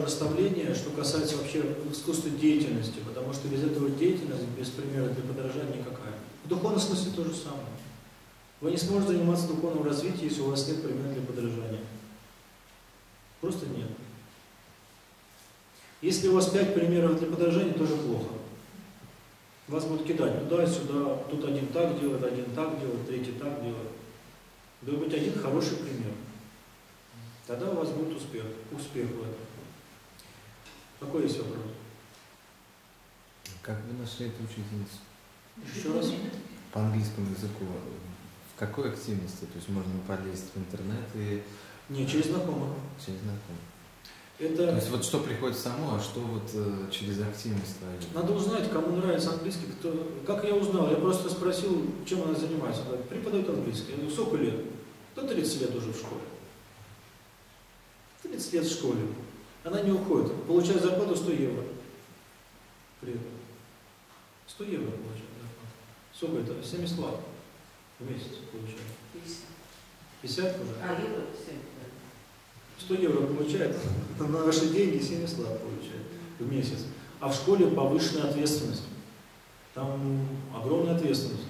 наставление, что касается вообще искусства деятельности, потому что без этого деятельность, без примера для подражания никакая. В духовном смысле то же самое. Вы не сможете заниматься духовным развитием, если у вас нет примера для подражания. Просто нет. Если у вас 5 примеров для подражания, тоже плохо. Вас будут кидать туда-сюда, тут один так делает, третий так делает. Должен быть один хороший пример. Тогда у вас будет успех. Успех в этом. Какой есть вопрос? Как вы нашли эту учительницу? Еще раз. По английскому языку. В какой активности? То есть можно полезть в интернет и... Не, через знакомых. Через знакомых. Это... То есть вот что приходит само, а что вот через активность? Надо узнать, кому нравится английский. Кто... Как я узнал? Я просто спросил, чем она занимается. Она преподает английский. Я говорю, сколько лет? Да 30 лет уже в школе. 30 лет в школе. Она не уходит. Получает зарплату 100 евро. При этом. 100 евро получает зарплату. Сколько это? 70 лат в месяц получает. 50 уже? А евро 70. 100 евро получает, на ваши деньги 70 лат получает в месяц. А в школе повышенная ответственность. Там огромная ответственность.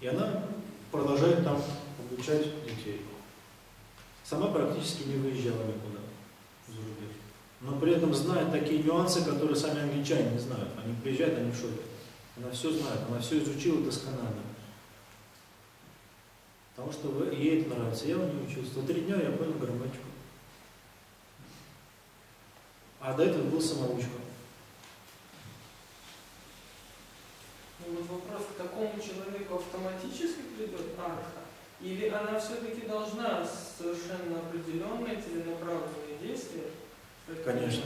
И она продолжает там обучать детей. Сама практически не выезжала никуда за рубеж. Но при этом знает такие нюансы, которые сами англичане не знают. Они приезжают, они в шоке. Она все знает, она все изучила досконально. Потому что ей это нравится. Я у нее учился. За 3 дня я понял грамматику. А до этого был самоучка. Ну вот вопрос, к такому человеку автоматически придет артха? Или она все-таки должна совершенно определенные целенаправленные действия? Конечно.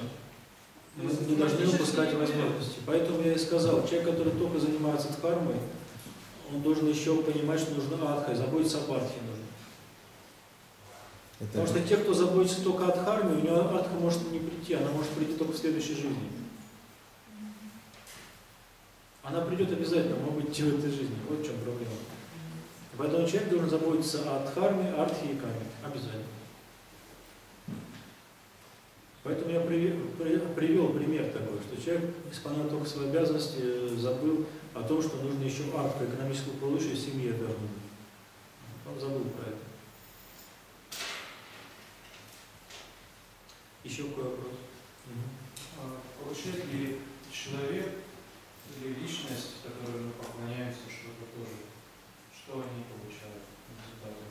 Мы не должны упускать возможности. Поэтому я и сказал, человек, который только занимается дхармой, он должен еще понимать, что нужна артха, и заботиться об артхе нужно. Потому что те, кто заботится только о дхарме, у него артха может не прийти, она может прийти только в следующей жизни. Она придет обязательно, может быть, в этой жизни. Вот в чем проблема. Поэтому человек должен заботиться о дхарме, артхе и каме. Обязательно. Поэтому я привел пример такой, что человек, исполнял только свои обязанности, забыл о том, что нужно еще артха, экономическую получше, семье вернуть. Он забыл про это. Еще какой вопрос? Получает ли человек или личность, которой мы поклоняемся, что-то тоже, что они получают в результате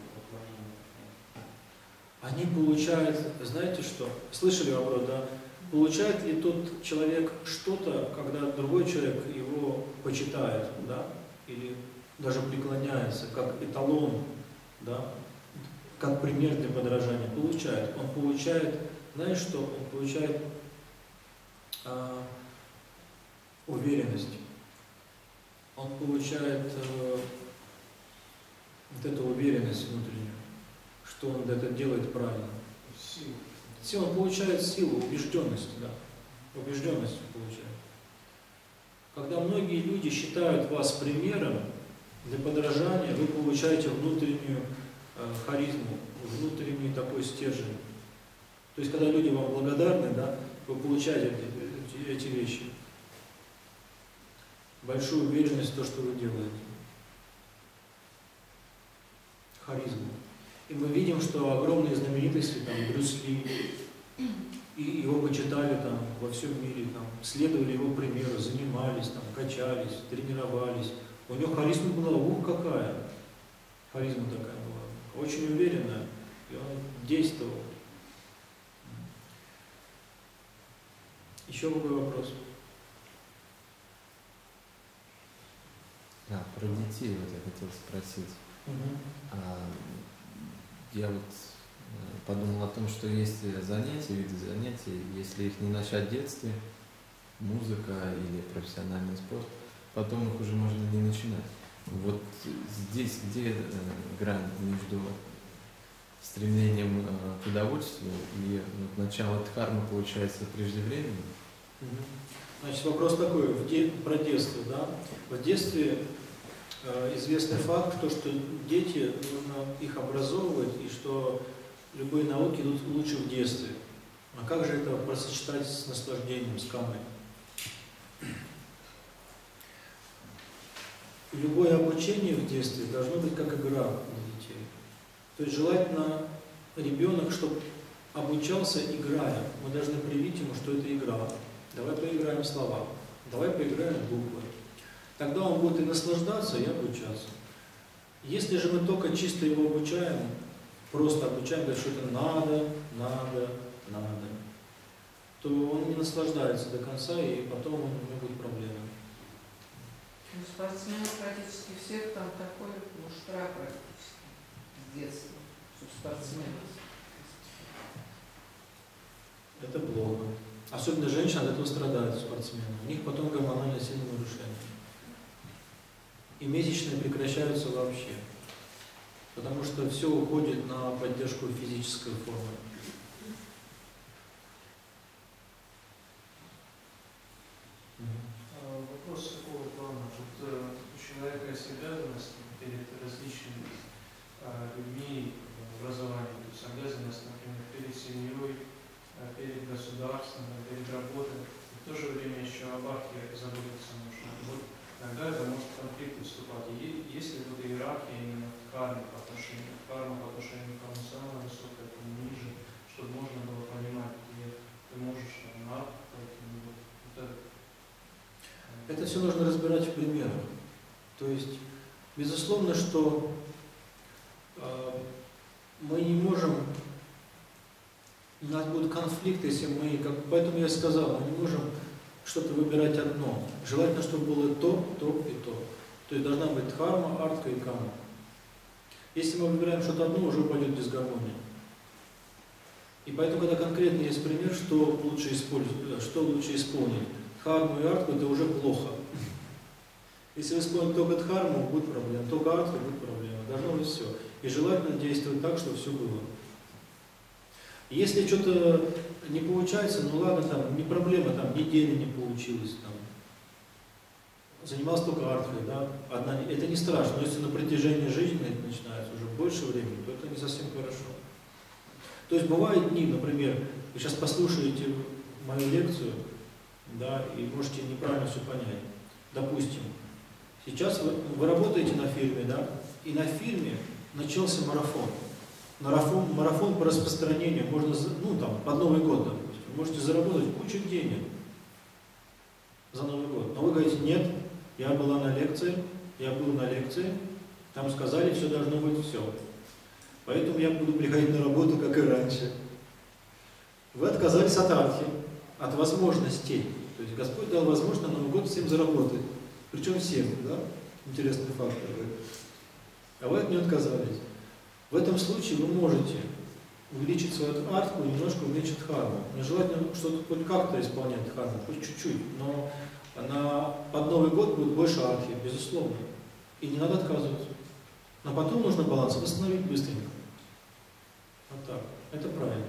поклонения? Они получают, знаете что, слышали вопрос, да? Получает ли тот человек что-то, когда другой человек его почитает, да? Или даже преклоняется, как эталон, да? Как пример для подражания? Получает. Он получает... Знаешь что? Он получает уверенность, он получает вот эту уверенность внутреннюю, что он это делает правильно. Силу. Он получает силу, убежденность, да. Убежденность получает. Когда многие люди считают вас примером для подражания, вы получаете внутреннюю харизму, внутренний такой стержень. То есть, когда люди вам благодарны, да, вы получаете эти вещи. Большую уверенность в то, что вы делаете. Харизму. И мы видим, что огромные знаменитости, там, Брюс Ли, и его почитали там во всем мире, там, следовали его примеру, занимались, там, качались, тренировались. У него харизма была, ух, какая! Харизма такая была. Очень уверенная. И он действовал. Еще какой вопрос? Да, про детей вот я хотел спросить. Я вот подумал о том, что есть занятия, виды занятий, если их не начать в детстве, музыка или профессиональный спорт, потом их уже можно не начинать. Вот здесь где грань между стремлением к удовольствию и вот начало дхармы получается преждевременно? Значит, вопрос такой, про детство, да? В детстве известный факт, то, что дети, нужно их образовывать, и что любые науки идут лучше в детстве. А как же это просочетать с наслаждением, с камой? Любое обучение в детстве должно быть как игра для детей. То есть желательно ребенок, чтобы обучался, играя. Мы должны привить ему, что это игра. Давай поиграем в слова, давай поиграем в буквы. Тогда он будет и наслаждаться, и обучаться. Если же мы только чисто его обучаем, просто обучаем, да, что это надо, то он не наслаждается до конца, и потом у него будут проблемы. Ну, спортсмены практически всех там такой штраф практически. Детства, спортсменов. Это плохо. Особенно женщины от этого страдают, спортсмены. У них потом гормонально сильное нарушение. И месячные прекращаются вообще. Потому что все уходит на поддержку физической формы. Вопрос такого плана. Вот у человека есть обязанность перед различными людьми, образованием, то есть обязанность, например, перед семьей, перед государством, перед работой. И в то же время еще об архе заботиться нужно. Вот иногда это может конфликт выступать. И если вот иерархия именно дхармы по отношению к кому самому высокому, кому ниже, чтобы можно было понимать, где ты можешь на архе, поэтому вот это. Это все нужно разбирать в примерах. То есть, безусловно, что мы не можем, у нас будут конфликты, если мы, поэтому я сказал, мы не можем что-то выбирать одно. Желательно, чтобы было то и то. То есть должна быть дхарма, артха и кама. Если мы выбираем что-то одно, уже пойдет дисгармония. И поэтому, когда конкретно есть пример, что лучше использовать, что лучше исполнить, дхарму и артху, это уже плохо. Если вы исполните только дхарму, будет проблема, только артху, будет проблема. Должно быть все. И желательно действовать так, чтобы все было. Если что-то не получается, ну ладно, там не проблема, там неделя не получилось, там занимался только артхой, да, одна, это не страшно, но если на протяжении жизни это начинается уже больше времени, то это не совсем хорошо. То есть бывают дни, например, вы сейчас послушаете мою лекцию, да, и можете неправильно все понять. Допустим, сейчас вы работаете на фирме, да, и на фирме начался марафон по распространению, можно, ну там, под Новый год, допустим, вы можете заработать кучу денег за Новый год. Но вы говорите, нет, я был на лекции, там сказали, все должно быть все. Поэтому я буду приходить на работу, как и раньше. Вы отказались от артхи, от возможностей. То есть Господь дал возможность на Новый год всем заработать. Причем всем, да? Интересный факт. А вы от нее отказались. В этом случае вы можете увеличить свою артху и немножко уменьшить дхарму. Нежелательно что-то хоть как-то исполнять дхарму, хоть чуть-чуть, но она под Новый год будет больше артхи, безусловно. И не надо отказываться. Но потом нужно баланс восстановить быстренько. Вот так. Это правильно.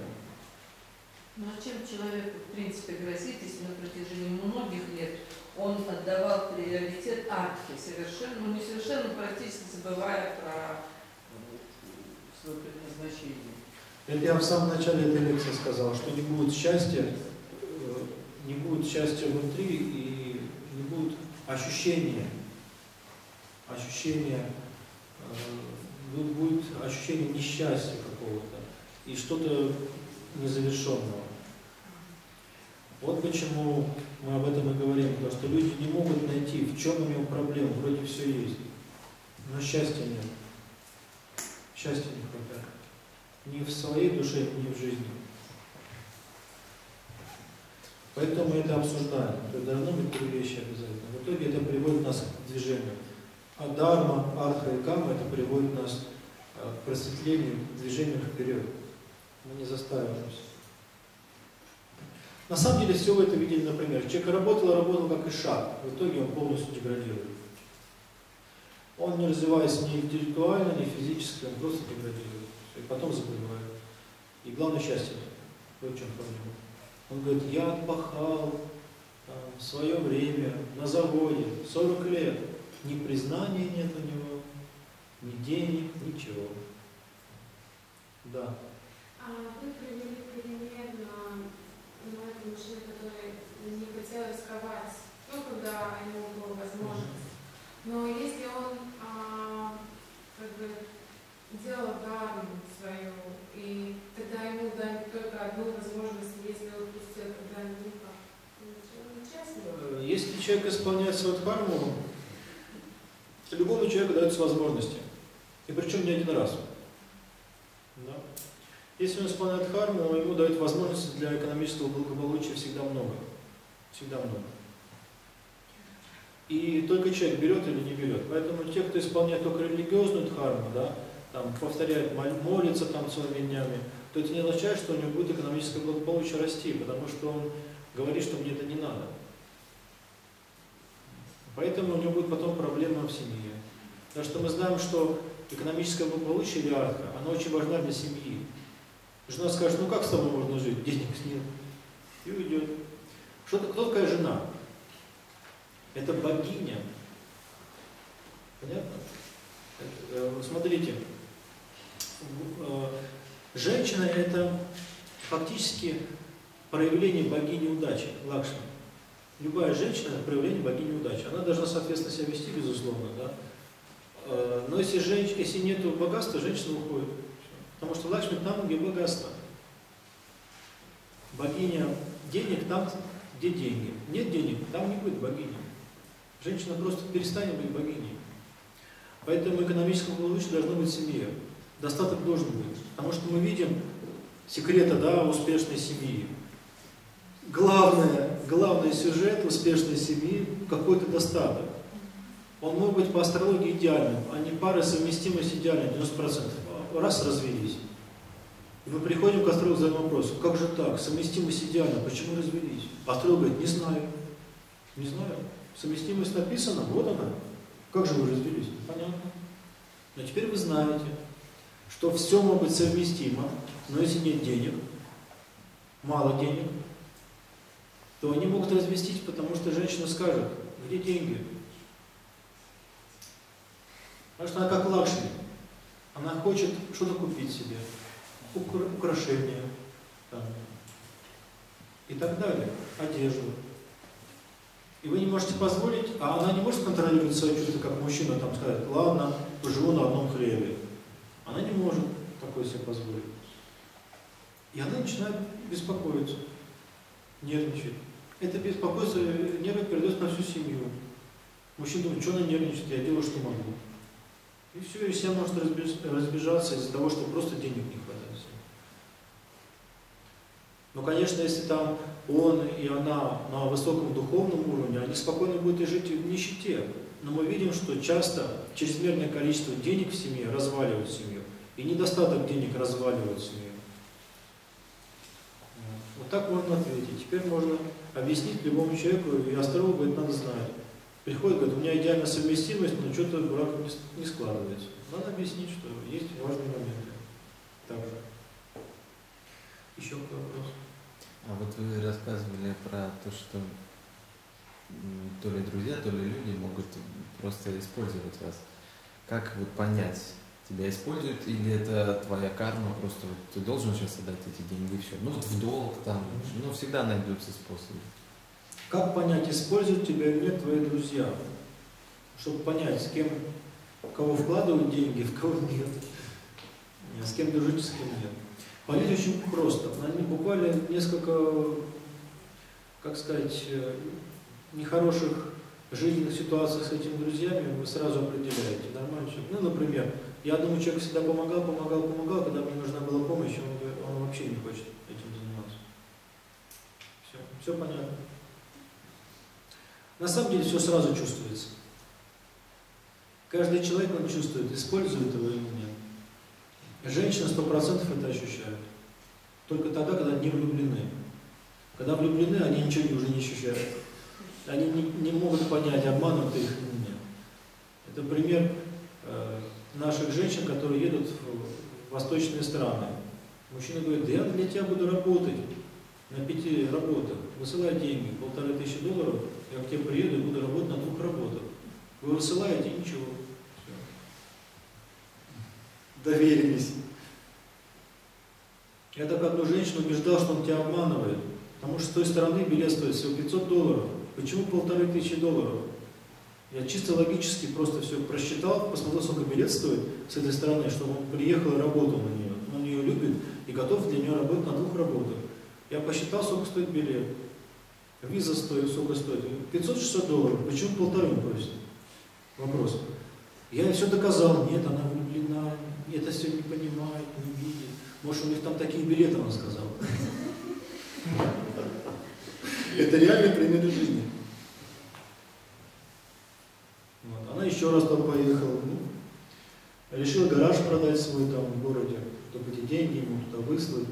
Ну а чем человеку, в принципе, грозит, если на протяжении многих лет он отдавал приоритет артхе, совершенно, ну не совершенно, практически забывая про свое предназначение? Это я в самом начале этой лекции сказал, что не будет счастья внутри и не будет ощущение несчастья какого-то и что-то незавершенного. Вот почему мы об этом и говорим, потому что люди не могут найти, в чем у него проблема, вроде все есть, но счастья нет. Счастья не хватает. Ни в своей душе, ни в жизни. Поэтому мы это обсуждаем. Это должно быть три вещи обязательно. В итоге это приводит нас к движению. А дхарма, артха и кама — это приводит нас к просветлению, к движению вперед. Мы не застаиваемся. На самом деле все вы это видели, например. Человек работал как ишак. В итоге он полностью деградирует. Он не развивается ни интеллектуально, ни физически, он просто деградирует. И потом заболевает. И главное — счастье. Вот в чем проблема. Он говорит, я отпахал в свое время, на заводе, 40 лет. Ни признания нет у него, ни денег, ничего. Да. А вы привели пример на мужчин, которые не хотели рисковать, ну, когда ему была возможность. Но если он делал дхарму свою, и тогда ему дали только одну возможность, если он пустил когда-нибудь, ничего. Если человек исполняет свою дхарму, любому человеку даются возможности. И причем не один раз. Да. Если он исполняет дхарму, ему дают возможности для экономического благополучия всегда много. Всегда много. И только человек берет или не берет. Поэтому те, кто исполняет только религиозную дхарму, да, там, повторяет, молится там целыми днями, то это не означает, что у него будет экономическое благополучие расти, потому что он говорит, что мне это не надо. Поэтому у него будет потом проблема в семье. Потому что мы знаем, что экономическое благополучие или артха, оно очень важно для семьи. Жена скажет, ну как с тобой можно жить, денег нет, и уйдет. Кто такая жена? Это богиня. Понятно? Смотрите, женщина — это фактически проявление богини удачи, Лакшми. Любая женщина — это проявление богини удачи. Она должна, соответственно, себя вести, безусловно, да? Но если нет богатства, женщина уходит. Потому что Лакшми там, где богатство. Богиня денег там, где деньги. Нет денег, там не будет богини. Женщина просто перестанет быть богиней. Поэтому экономическое благополучие должно быть в семье. Достаток должен быть. Потому что мы видим секреты, да, успешной семьи. Главный сюжет успешной семьи – какой-то достаток. Он может быть по астрологии идеальным, а не пары совместимость идеальной, 90%. Раз – развелись. И мы приходим к астрологу, задаем вопрос, как же так, совместимость идеальна, почему развелись? Астролог говорит, не знаю. Не знаю. Совместимость написана, вот она. Как же вы развелись? Понятно. Но теперь вы знаете, что все может быть совместимо, но если нет денег, мало денег, то они могут разместить, потому что женщина скажет, где деньги? Потому что она как Лакшми. Она хочет что-то купить себе, украшения там, и так далее, одежду. И вы не можете позволить, а она не может контролировать свои чувства, как мужчина, там сказать, ладно, поживу на одном хлебе. Она не может такое себе позволить. И она начинает беспокоиться, нервничать. Это беспокойство, нервы передается на всю семью. Мужчина думает, что она нервничает, я делаю, что могу. И все, и вся может разбежаться из-за того, что просто денег не хватает. Но, конечно, если там он и она на высоком духовном уровне, они спокойно будут и жить в нищете. Но мы видим, что часто чрезмерное количество денег в семье разваливает семью. И недостаток денег разваливает семью. Вот так можно ответить. Теперь можно объяснить любому человеку, и астролог говорит, надо знать. Приходит, говорит, у меня идеальная совместимость, но что-то брак не складывается. Надо объяснить, что есть важные моменты. Также. Еще какой вопрос? А вот вы рассказывали про то, что то ли друзья, то ли люди могут просто использовать вас. Как вот понять, тебя используют или это твоя карма, просто вот ты должен сейчас отдать эти деньги и все. Ну вот в долг там, ну всегда найдутся способы. Как понять, используют тебя или нет твои друзья? Чтобы понять, с кем, кого вкладывают деньги, в кого нет. С кем дружить, с кем нет. Понять очень просто. Буквально несколько, как сказать, нехороших жизненных ситуаций с этими друзьями вы сразу определяете. Нормально человек. Ну, например, я одному человеку всегда помогал, когда мне нужна была помощь, он вообще не хочет этим заниматься. Все понятно. На самом деле все сразу чувствуется. Каждый человек он чувствует, использует его или нет. Женщина 100% это ощущает. Только тогда, когда не влюблены. Когда влюблены, они ничего уже не ощущают. Они не могут понять, обманут их или нет. Это пример наших женщин, которые едут в восточные страны. Мужчина говорит, да я для тебя буду работать. На 5 работах. Высылай деньги, $1500, я к тебе приеду и буду работать на 2 работах. Вы высылаете ничего. Доверились. Я так одну женщину убеждал, что он тебя обманывает. Потому что с той стороны билет стоит всего $500. Почему $1500? Я чисто логически просто все просчитал, посмотрел, сколько билет стоит с этой стороны, чтобы он приехал и работал на нее. Он ее любит и готов для нее работать на 2 работах. Я посчитал, сколько стоит билет. Виза стоит, сколько стоит. $500-600. Почему $1500 просит? Вопрос. Я все доказал. Нет, она влюблена. Это все не понимает, не видит. Может, у них там такие билеты, он сказал. Это реальный пример жизни. Она еще раз там поехала. Решила гараж продать свой там в городе, чтобы эти деньги ему туда выслать.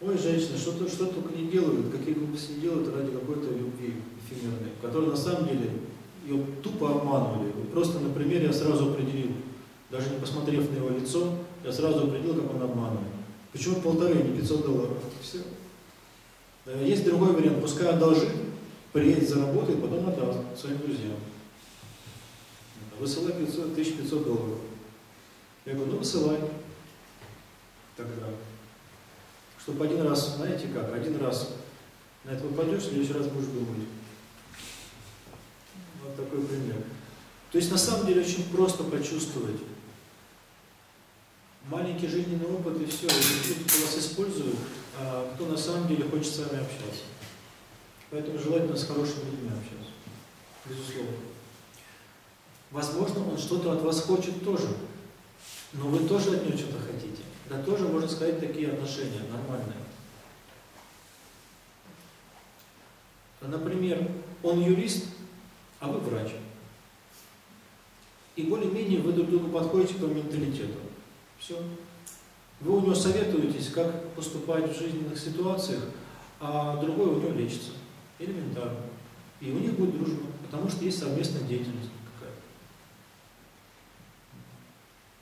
Ой, женщина, что только не делают, какие глупости не делают ради какой-то любви эфемерной, которую на самом деле ее тупо обманывали. Просто на примере я сразу определил, даже не посмотрев на его лицо, я сразу определил, как он обманывает. Почему $1500, не $500? Все. Есть другой вариант, пускай одолжит, приедет, заработает, потом отдаст своим друзьям. Высылай $1500. Я говорю, ну высылай. Тогда. Чтобы один раз, знаете как, один раз на это попадешь, в следующий раз будешь думать. Вот такой пример. То есть на самом деле очень просто почувствовать. Маленький жизненный опыт и все. Кто вас использует, а кто на самом деле хочет с вами общаться. Поэтому желательно с хорошими людьми общаться. Безусловно. Возможно, он что-то от вас хочет тоже. Но вы тоже от него что-то хотите. Да тоже, можно сказать, такие отношения нормальные. Например, он юрист, а вы врач. И более-менее вы друг другу подходите по менталитету. Все. Вы у него советуетесь, как поступать в жизненных ситуациях, а другой у него лечится. Элементарно. И у них будет дружба, потому что есть совместная деятельность какая-то.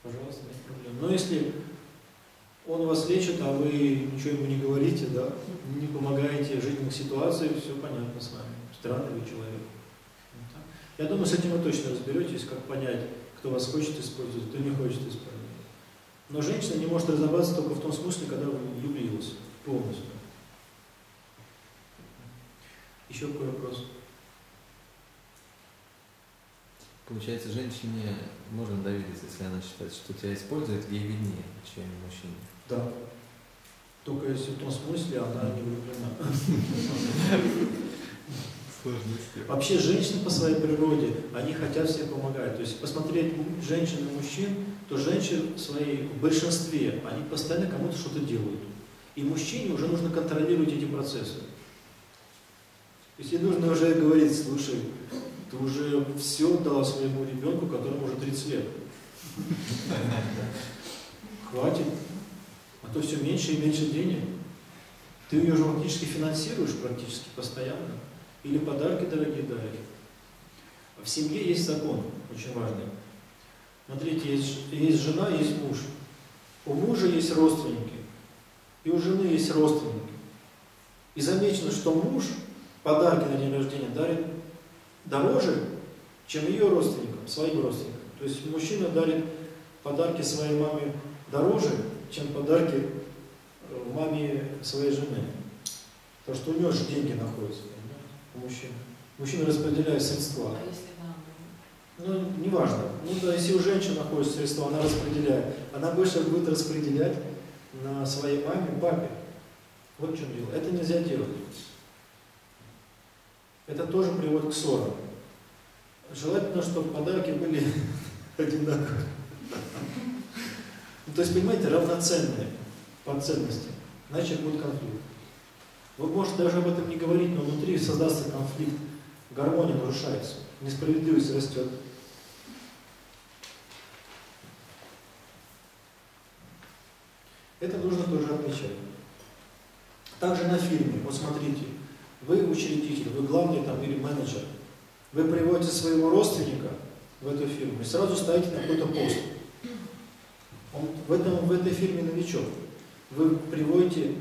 Пожалуйста, нет проблем. Но если он вас лечит, а вы ничего ему не говорите, да, не помогаете в жизненных ситуациях, все понятно с вами. Странный вы человек. Я думаю, с этим вы точно разберетесь, как понять, кто вас хочет использовать, кто не хочет использовать. Но женщина не может разобраться только в том смысле, когда вы влюбились полностью. Еще какой вопрос? Получается, женщине можно довериться, если она считает, что тебя использует, ей виднее, чем мужчине. Да. Только если в том смысле она не влюблена. Вообще женщины по своей природе, они хотят всем помогать. То есть посмотреть женщин и мужчин, то женщины в своей в большинстве, они постоянно кому-то что-то делают. И мужчине уже нужно контролировать эти процессы. То есть ей нужно уже говорить, слушай, ты уже все дала своему ребенку, которому уже 30 лет. Хватит. А то все меньше и меньше денег. Ты ее уже фактически финансируешь практически постоянно. Или подарки дорогие дарят. В семье есть закон, очень важный. Смотрите, есть жена, есть муж. У мужа есть родственники. И у жены есть родственники. И замечено, что муж подарки на день рождения дарит дороже, чем ее родственникам, своим родственникам. То есть мужчина дарит подарки своей маме дороже, чем подарки маме своей жены. Потому что у нее же деньги находятся. Мужчина. Мужчина распределяет средства. А если она... Ну, неважно. Ну, да, если у женщины находятся средства, она распределяет. Она больше будет распределять на своей маме, папе. Вот в чем дело. Это нельзя делать. Это тоже приводит к ссорам. Желательно, чтобы подарки были одинаковые. То есть, понимаете, равноценные по ценности. Иначе будет конфликт. Вы можете даже об этом не говорить, но внутри создастся конфликт, гармония нарушается, несправедливость растет. Это нужно тоже отмечать. Также на фирме, вот смотрите, вы учредитель, вы главный там или менеджер, вы приводите своего родственника в эту фирму и сразу ставите на какой-то пост. Он в этой фирме новичок. Вы приводите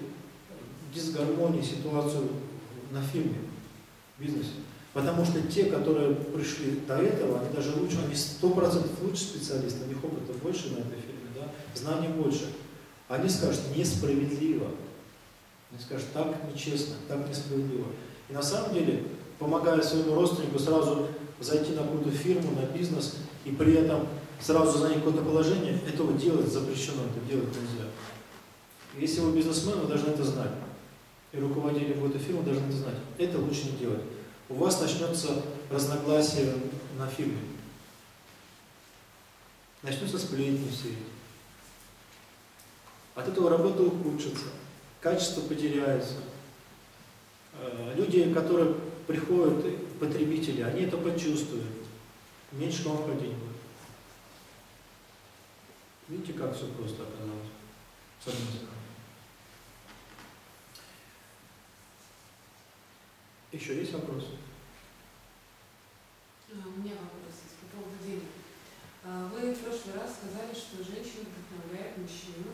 дисгармонии, ситуацию на фирме, в бизнесе. Потому что те, которые пришли до этого, они даже лучше, они 100% лучше специалистов, у них опыта больше на этой фирме, да? Знаний больше. Они скажут несправедливо. Они скажут так нечестно, так несправедливо. И на самом деле, помогая своему родственнику сразу зайти на какую-то фирму, на бизнес, и при этом сразу занять какое-то положение, этого делать запрещено, это делать нельзя. Если вы бизнесмен, вы должны это знать. И руководитель какой-то фирмы должен это знать. Это лучше не делать. У вас начнется разногласие на фирме. Начнутся сплетни все. От этого работа ухудшится, качество потеряется. Люди, которые приходят, потребители, они это почувствуют. Меньше к вам ходить будет. Видите, как все просто оказалось. Совместно. Еще есть вопросы? У меня вопрос есть по поводу денег. Вы в прошлый раз сказали, что женщина вдохновляет мужчину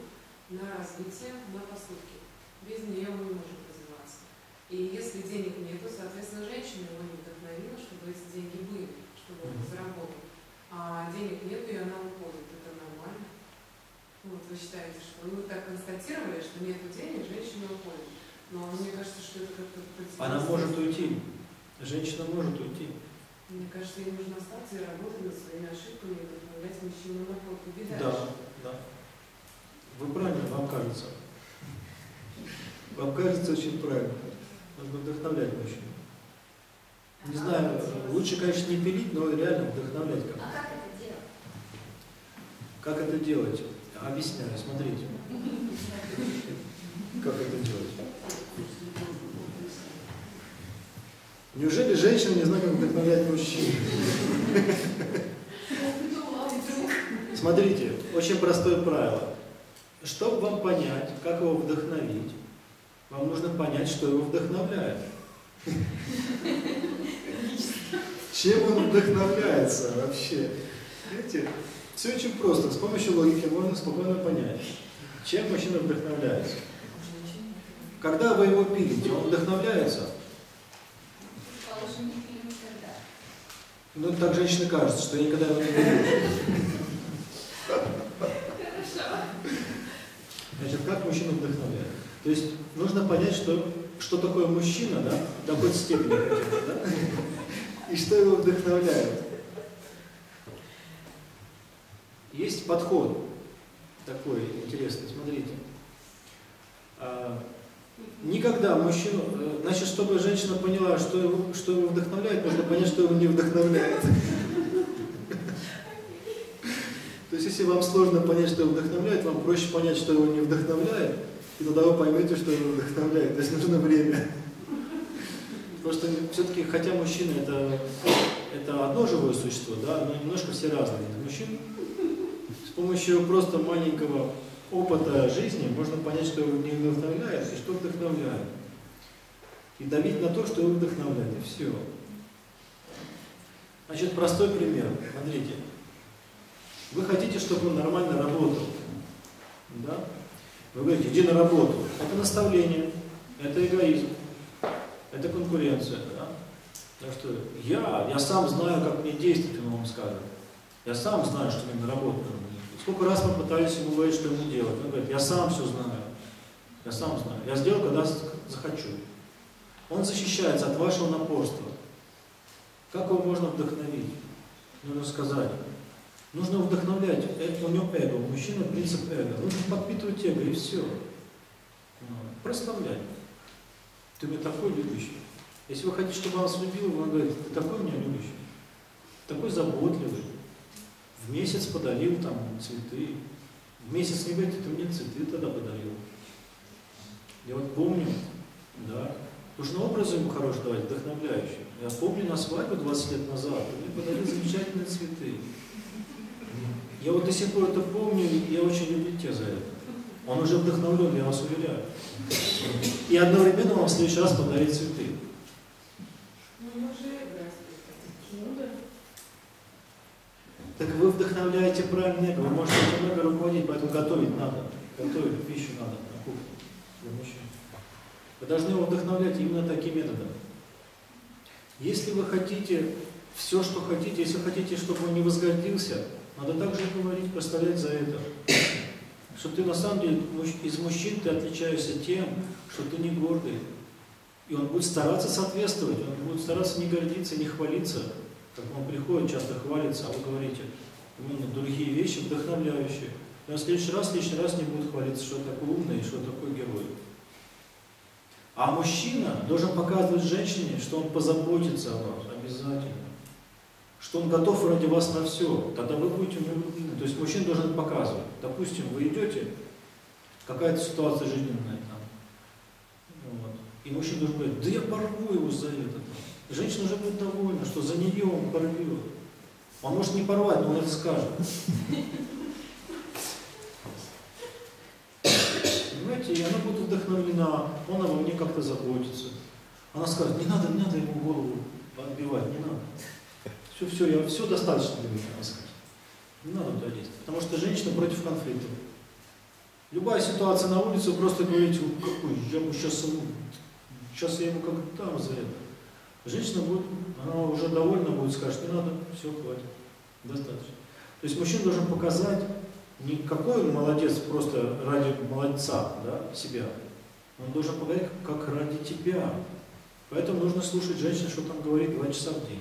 на развитие, на поступки. Без нее он не может развиваться. И если денег нету, соответственно, женщина его не вдохновила, чтобы эти деньги были, чтобы он заработал. А денег нету, и она уходит. Это нормально? Вот вы считаете, что вы так констатировали, что нету денег, женщина уходит. Но мне кажется, что это как-то... Она может уйти. Женщина может уйти. Мне кажется, ей нужно остаться и работать над своими ошибками, и вдохновлять мужчину на ход. Да, да. Вы правильно, вам кажется. Вам кажется очень правильно. Нужно вдохновлять мужчину. Не знаю, лучше, конечно, не пилить, но реально вдохновлять как-то. А как это делать? Как это делать? Объясняю, смотрите. Как это делать? Неужели женщина не знает, как вдохновлять мужчин? Смотрите, очень простое правило. Чтобы вам понять, как его вдохновить, вам нужно понять, что его вдохновляет. Чем он вдохновляется вообще? Видите? Все очень просто. С помощью логики можно спокойно понять. Чем мужчина вдохновляется? Когда вы его пилите, он вдохновляется? Ну, так женщина кажется, что я никогда его не пилю. Значит, как мужчина вдохновляет? То есть нужно понять, что такое мужчина, да, до какой степени, да? И что его вдохновляет. Есть подход такой интересный, смотрите. Никогда мужчину, значит, чтобы женщина поняла, что его вдохновляет, нужно понять, что его не вдохновляет. То есть, если вам сложно понять, что его вдохновляет, вам проще понять, что его не вдохновляет, и тогда вы поймете, что его вдохновляет. То есть, нужно время. Потому что все-таки, хотя мужчина это одно живое существо, да, но немножко все разные. Мужчин с помощью просто маленького опыта жизни можно понять, что его не вдохновляет и что вдохновляет. И давить на то, что его вдохновляет. И все. Значит, простой пример. Смотрите. Вы хотите, чтобы он нормально работал. Да? Вы говорите, иди на работу. Это наставление, это эгоизм, это конкуренция. Да? Так что я сам знаю, как мне действовать, он вам скажет. Я сам знаю, что мне на работу нужно. Сколько раз мы пытались ему говорить, что ему делать. Он говорит, я сам все знаю. Я сам знаю. Я сделаю, когда захочу. Он защищается от вашего напорства. Как его можно вдохновить? Нужно сказать. Нужно вдохновлять. Это у него эго. У мужчины принцип эго. Нужно подпитывать эго и все. Прославлять. Ты мне такой любящий. Если вы хотите, чтобы он вас любил, он говорит, ты такой меня любящий. Такой заботливый. В месяц подарил там цветы. В месяц не говорит, ты мне цветы тогда подарил. Я вот помню, да. Нужно образы ему хорошие давать, вдохновляющие. Я помню на свадьбу 20 лет назад, ты мне подарил замечательные цветы. Я вот до сих пор это помню, и я очень люблю тебя за это. Он уже вдохновлен, я вас уверяю. И одновременно вам в следующий раз подарит цветы. Так вы вдохновляете правильно эго, вы можете много руководить, поэтому готовить надо. Готовить пищу надо на кухне для мужчин. Вы должны его вдохновлять именно таким методом. Если вы хотите все, что хотите, если хотите, чтобы он не возгордился, надо также говорить, поставлять за это. Что ты на самом деле из мужчин ты отличаешься тем, что ты не гордый. И он будет стараться соответствовать, он будет стараться не гордиться, не хвалиться. Как он приходит, часто хвалится, а вы говорите именно другие вещи, вдохновляющие. И он в следующий раз не будет хвалиться, что такой умный и что такой герой. А мужчина должен показывать женщине, что он позаботится о вас обязательно. Что он готов ради вас на все. Тогда вы будете влюблены. То есть мужчина должен показывать. Допустим, вы идете, какая-то ситуация жизненная там. Вот. И мужчина должен говорить, да я порву его за это. Женщина уже будет довольна, что за нее он порвет. Он может не порвать, но он это скажет. Понимаете, и она будет вдохновлена, он обо мне как-то заботится. Она скажет, не надо ему голову отбивать, не надо. Все достаточно для меня, она скажет. Не надо туда лезть. Потому что женщина против конфликта. Любая ситуация на улице, просто говорите, какой, я ему как там за это. Женщина будет, она уже довольна будет, скажет, не надо, все, хватит, достаточно. То есть мужчина должен показать, не какой он молодец просто ради молодца, да, себя. Он должен показать, как ради тебя. Поэтому нужно слушать женщину, что там говорит 2 часа в день.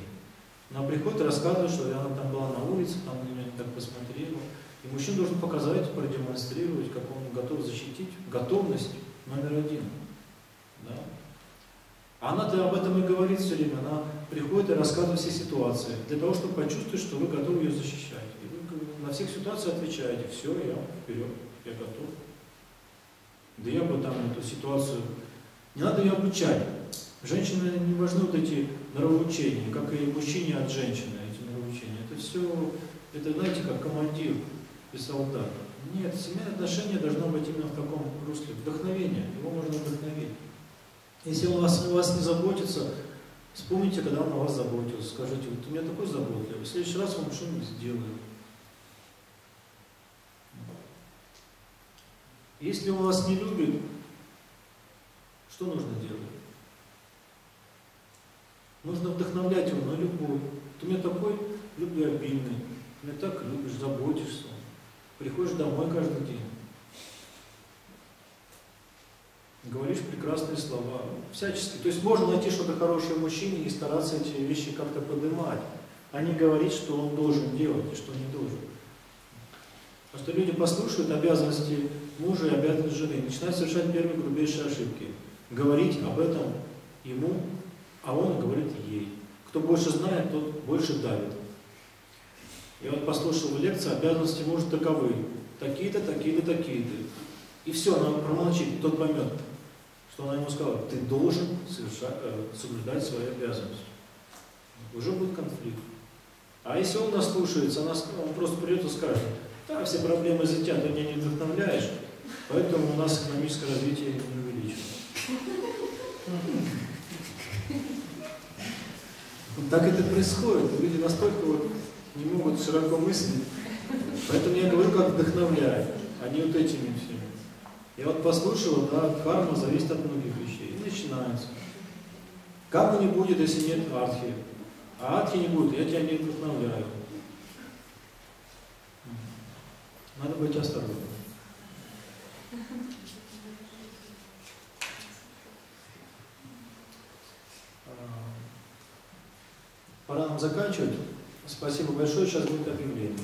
Она приходит и рассказывает, что она там была на улице, там на меня так посмотрела. И мужчина должен показать, продемонстрировать, как он готов защитить. Готовность номер 1. Да? Она-то об этом и говорит все время, она приходит и рассказывает все ситуации, для того, чтобы почувствовать, что вы готовы ее защищать. И вы на всех ситуациях отвечаете, все, я вперед, я готов. Да я бы там эту ситуацию, не надо ее обучать. Женщины не важны вот эти нравоучения, как и мужчине от женщины эти нравоучения. Это все, это знаете, как командир и солдат. Нет, семейное отношение должно быть именно в таком русле. Вдохновение, его можно вдохновить. Если он о вас не заботится, вспомните, когда он о вас заботился. Скажите, вот у меня такой заботливый, в следующий раз вам что-нибудь сделаю. Если он вас не любит, что нужно делать? Нужно вдохновлять его на любовь. Ты мне такой любвеобильный, ты меня так любишь, заботишься. Приходишь домой каждый день. Говоришь прекрасные слова. Всячески. То есть можно найти что-то хорошее в мужчине и стараться эти вещи как-то поднимать, а не говорить, что он должен делать и что не должен. Потому что люди послушают обязанности мужа и обязанности жены, начинают совершать первые грубейшие ошибки. Говорить об этом ему, а он говорит ей. Кто больше знает, тот больше давит. Я вот послушал лекцию, обязанности мужа таковы. Такие-то, такие-то, такие-то. И все, она промолчит, тот поймет, что она ему сказала, ты должен соблюдать свои обязанности. Уже будет конфликт. А если он нас слушается, он просто придет и скажет, да, все проблемы из-за тебя, ты меня не вдохновляешь, поэтому у нас экономическое развитие не увеличивается. Так это происходит. Люди настолько не могут широко мыслить. Поэтому я говорю, как вдохновляю, а не вот этими всеми. Я вот послушал, да, карма зависит от многих вещей. И начинается. Кармы не будет, если нет артхи. А артхи не будет, я тебя не вдохновляю. Надо быть осторожным. Пора нам заканчивать. Спасибо большое. Сейчас будет объявление.